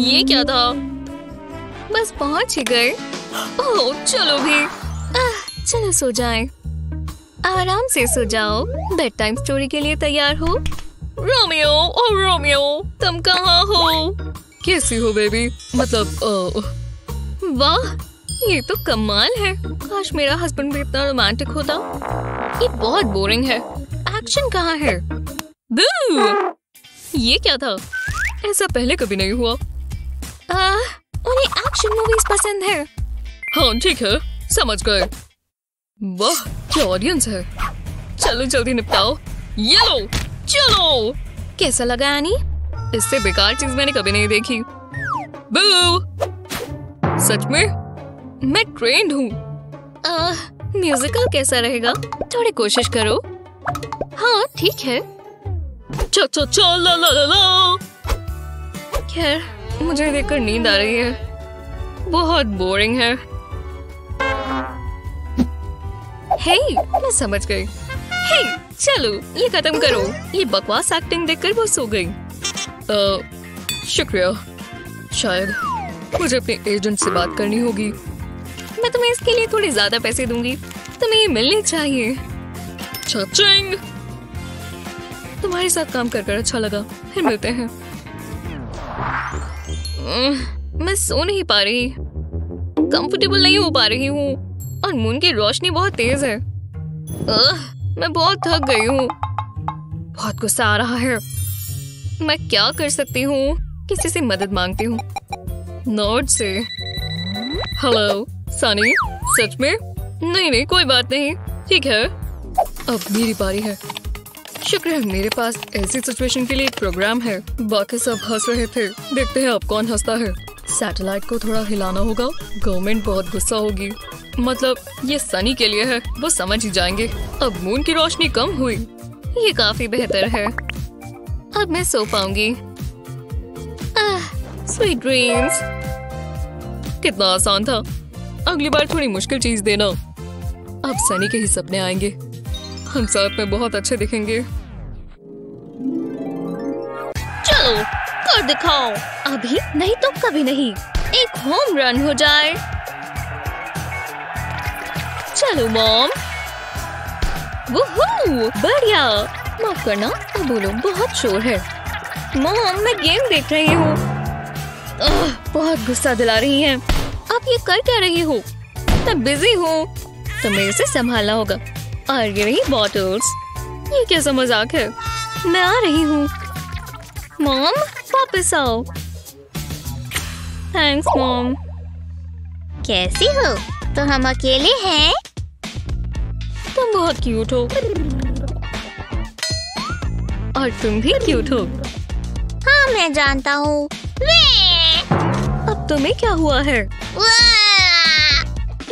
ये क्या था? बस पहुँच ही गए। ओह, चलो भी। आह, चलो सो जाएं। आराम से सो जाओ। बेड टाइम स्टोरी के लिए तैयार हो? रोमियो, ओ रोमियो, तुम कहाँ हो? कैसी हो बेबी? मतलब, वाह, ये तो कमाल है। काश मेरा हस्बैंड भी इतना रोमांटिक होता। ये बहुत बोरिंग है। एक्शन कहाँ है? बू! ये क्या था? ऐसा पहले कभी नहीं हुआ। आ, उन्हें एक्शन मूवीज पसंद है। हाँ ठीक है, समझ गए। वाह क्या ऑडियंस है। चलो जल्दी निपटाओ। ये लो, चलो। कैसा लगा एनी? इससे बेकार चीज मैंने कभी नहीं देखी। बू! सच में? मैं ट्रेंड हूँ। आह, म्यूजिकल कैसा रहेगा? थोड़ी कोशिश करो। हाँ ठीक है। चा चा चा ला ला ला ला। खैर मुझे देखकर नींद आ रही है। बहुत बोरिंग है। हे, मैं समझ गई। हे, चलो ये खत्म करो। ये बकवास एक्टिंग देखकर वो सो गई। आह, शुक्रिया। शायद मुझे अपने एजेंट से बात करनी होगी। मैं तुम्हें इसके लिए थोड़े ज्यादा पैसे दूंगी। तुम्हें ये मिलने चाहिए। चाचिंग। तुम्हारे साथ काम करकर अच्छा लगा। फिर मिलते हैं। मैं सो नहीं पा रही। कंफर्टेबल नहीं हो पा रही हूँ और मून की रोशनी बहुत तेज है। मैं बहुत थक गई हूँ। बहुत गुस्सा आ रहा है। मैं क्या कर सकती हूँ? किसी से मदद मांगती हूँ। नोट से। हेलो सानी, सच में? नहीं नहीं कोई बात नहीं, ठीक है। अब मेरी बारी है। शुक्र है मेरे पास ऐसी सिचुएशन के लिए एक प्रोग्राम है। बाकी सब हंस रहे थे। देखते हैं अब कौन हंसता है। सैटेलाइट को थोड़ा हिलाना होगा। गवर्नमेंट बहुत गुस्सा होगी। मतलब ये सनी के लिए है, वो समझ ही जाएंगे। अब मून की रोशनी कम हुई। ये काफी बेहतर है। अब मैं सो पाऊंगी। Sweet dreams. कितना आसान था। अगली बार थोड़ी मुश्किल चीज देना। अब सनी के ही सपने आएंगे। हम साथ में बहुत अच्छे दिखेंगे। चलो कर दिखाओ। अभी नहीं तो कभी नहीं। एक होम रन हो जाए। चलो मॉम। वुहू, बढ़िया। माफ करना अब बोलो, बहुत शोर है। मॉम मैं गेम देख रही हूँ। बहुत गुस्सा दिला रही हैं। आप ये कर क्या रही हो? मैं बिजी हूँ। तुम्हें इसे संभालना होगा। और ये रही बॉटल्स। ये कैसा मजाक है? मैं आ रही हूँ। मॉम वापस आओ। Thanks mom. कैसी हो? तो हम अकेले हैं। तुम बहुत क्यूट हो। और तुम भी क्यूट हो। हाँ मैं जानता हूँ। अब तुम्हें क्या हुआ है?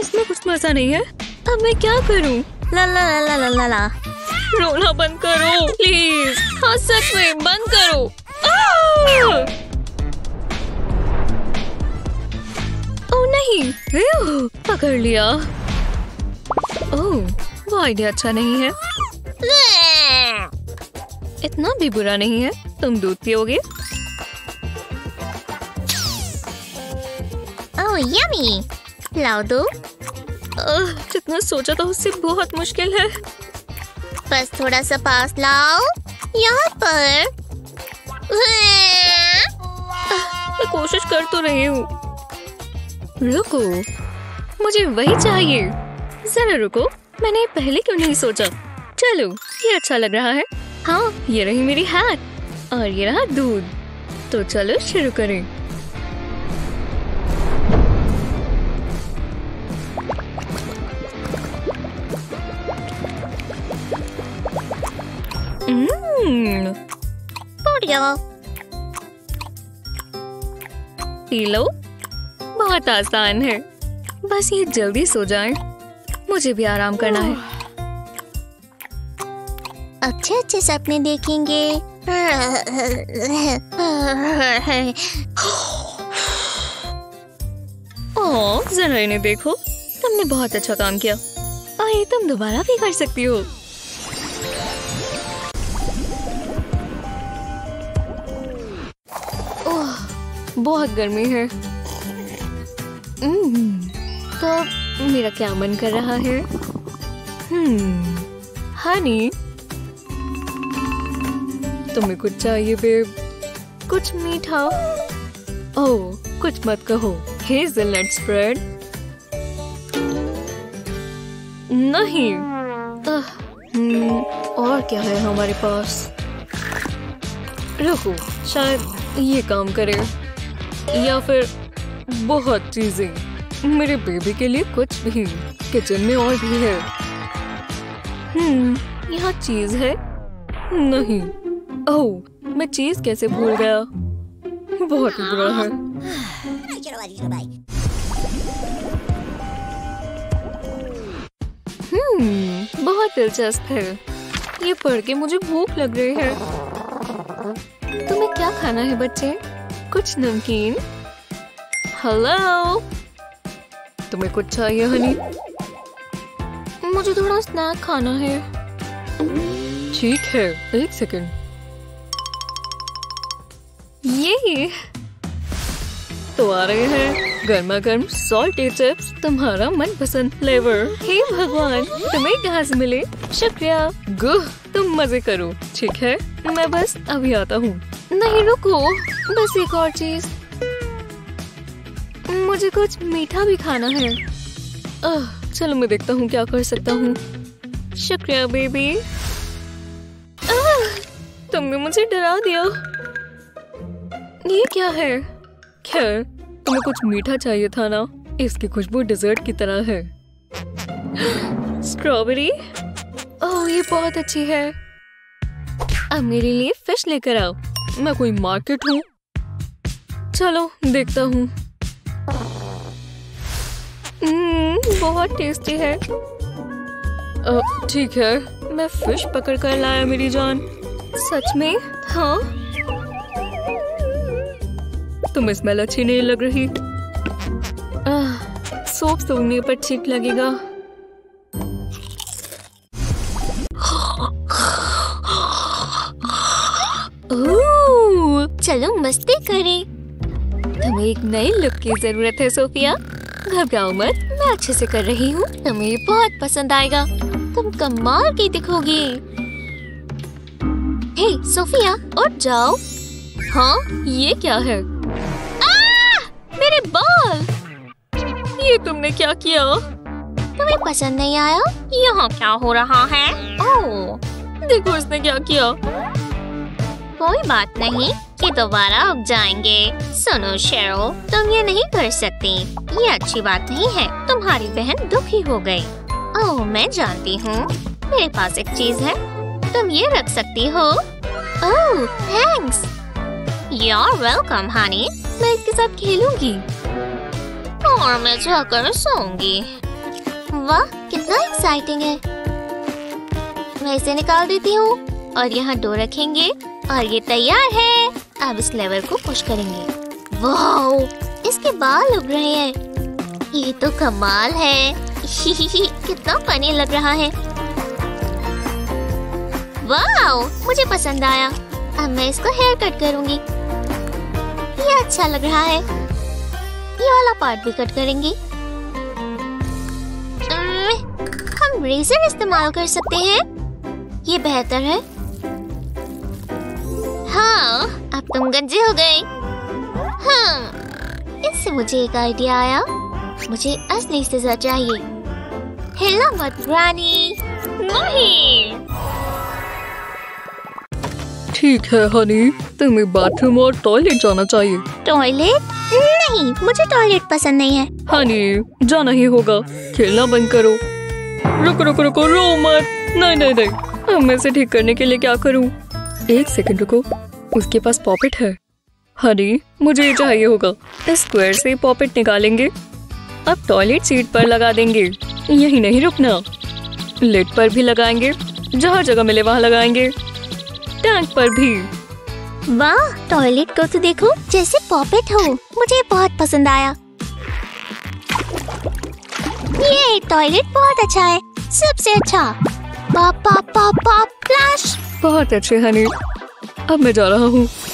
इसमें कुछ मजा नहीं है। अब मैं क्या करूं? ला ला ला ला ला ला। रोना बंद करो प्लीज। हाँ सच में बंद करो। ओह नहीं, पकड़ लिया। ओह वो आइडिया अच्छा नहीं है। इतना भी बुरा नहीं है। तुम दूध पियोगे? यम्मी, लाओ दो। जितना सोचा था उससे बहुत मुश्किल है। बस थोड़ा सा पास लाओ। यहाँ पर मैं कोशिश कर तो रही हूँ। रुको, मुझे वही चाहिए। जरा रुको, मैंने पहले क्यों नहीं सोचा। चलो ये अच्छा लग रहा है। हाँ ये रही मेरी हैट और ये रहा दूध। तो चलो शुरू करें। हम्म, बढ़िया। पी लो, बहुत आसान है। बस ये जल्दी सो जाए। मुझे भी आराम करना है। अच्छे अच्छे सपने देखेंगे। ओह जरा इन्हें देखो। तुमने बहुत अच्छा काम किया और ये तुम दोबारा भी कर सकती हो। बहुत गर्मी है। तो मेरा क्या मन कर रहा है? हम्म, हनी, तुम्हें कुछ चाहिए बेब? कुछ मीठा? ओह, कुछ मत कहो। Hazelnut spread. नहीं। और क्या है हमारे पास? रुको, शायद ये काम करे। या फिर बहुत चीजें। मेरे बेबी के लिए कुछ भी। किचन में और भी है। हम्म, यहाँ चीज है? नहीं। ओह, मैं चीज कैसे भूल गया? बहुत बुरा है। हम्म, बहुत दिलचस्प है। ये पढ़ के मुझे भूख लग रही है। तुम्हें क्या खाना है बच्चे? कुछ नमकीन? हेलो, तुम्हें कुछ चाहिए हनी? मुझे थोड़ा स्नैक खाना है। ठीक है, एक सेकंड। ये तो आ रहे हैं गर्मा गर्म सॉल्टेड चिप्स, तुम्हारा मनपसंद फ्लेवर। हे भगवान, तुम्हें घास मिले, शुक्रिया। गुह, तुम मजे करो। ठीक है, मैं बस अभी आता हूँ। नहीं रुको, बस एक और चीज। मुझे कुछ मीठा भी खाना है। आह, चलो मैं देखता हूँ क्या कर सकता हूँ। शुक्रिया बेबी। आह, तुमने मुझे डरा दिया। ये क्या है? खैर, तुम्हें कुछ मीठा चाहिए था ना? इसकी खुशबू डिजर्ट की तरह है। स्ट्रॉबेरी? ओह, ये बहुत अच्छी है। अब मेरे लिए फिश लेकर आओ। मैं कोई मार्केट हूँ? चलो देखता हूँ। हम्म, बहुत टेस्टी है। ठीक है, मैं फिश पकड़ कर लाया मेरी जान। सच में? हाँ, तुम्हें स्मेल अच्छी नहीं लग रही। आह, सोप सूंघने पर ठीक लगेगा। ओह, चलो मस्ती करें। तुम्हें एक नए लुक की जरूरत है सोफिया। घबराओ मत, मैं अच्छे से कर रही हूँ। तुम्हें बहुत पसंद आएगा। तुम कमाल की दिखोगी। हे सोफिया, उठ जाओ। हाँ, ये क्या है? आह, मेरे बाल! ये तुमने क्या किया? तुम्हें पसंद नहीं आया? यहाँ क्या हो रहा है? ओह, देखो उसने क्या किया। कोई बात नहीं, ये दोबारा उग जाएंगे। सुनो शेरो, तुम ये नहीं कर सकती। ये अच्छी बात नहीं है। तुम्हारी बहन दुखी हो गई। ओह, मैं जानती हूँ। मेरे पास एक चीज है, तुम ये रख सकती हो। Oh, thanks. You're welcome, honey. मैं इसके साथ खेलूंगी और मैं जाकर सोऊंगी। वाह, कितना एक्साइटिंग है। मैं इसे निकाल देती हूँ और यहाँ दो रखेंगे और ये तैयार है। अब इस लेवल को पुश करेंगे। वाह, इसके बाल उग रहे हैं। ये तो कमाल है। कितना फनी लग रहा है। वाह, मुझे पसंद आया। अब मैं इसको हेयर कट करूंगी। ये अच्छा लग रहा है। ये वाला पार्ट भी कट करेंगे। हम रेजर इस्तेमाल कर सकते हैं। ये बेहतर है। हाँ, अब तुम गंजे हो गए। हाँ, इससे मुझे एक आइडिया आया। मुझे असली सजा चाहिए। हिला मत रानी। नहीं। ठीक है हनी, तुम्हें बाथरूम और टॉयलेट जाना चाहिए। टॉयलेट? नहीं, मुझे टॉयलेट पसंद नहीं है। हनी, जाना ही होगा। खेलना बंद करो। रुको रुको रुको, रो मत। नहीं नहीं नहीं, अब मैं इसे ठीक करने के लिए क्या करूं? एक सेकंड रुको, उसके पास पॉपिट है। हनी, मुझे ये चाहिए होगा। इस स्क्वायर से पॉपिट निकालेंगे। अब टॉयलेट सीट पर लगा देंगे। यही नहीं रुकना, लेट पर भी लगाएंगे। जहाँ जगह मिले वहाँ लगाएंगे। टैंक पर भी। वाह, टॉयलेट को तो देखो, जैसे पॉपेट हो। मुझे बहुत पसंद आया। ये टॉयलेट बहुत अच्छा है, सबसे अच्छा। पाप पाप पाप पाप, फ्लैश। बहुत अच्छे हनी, अब मैं जा रहा हूँ।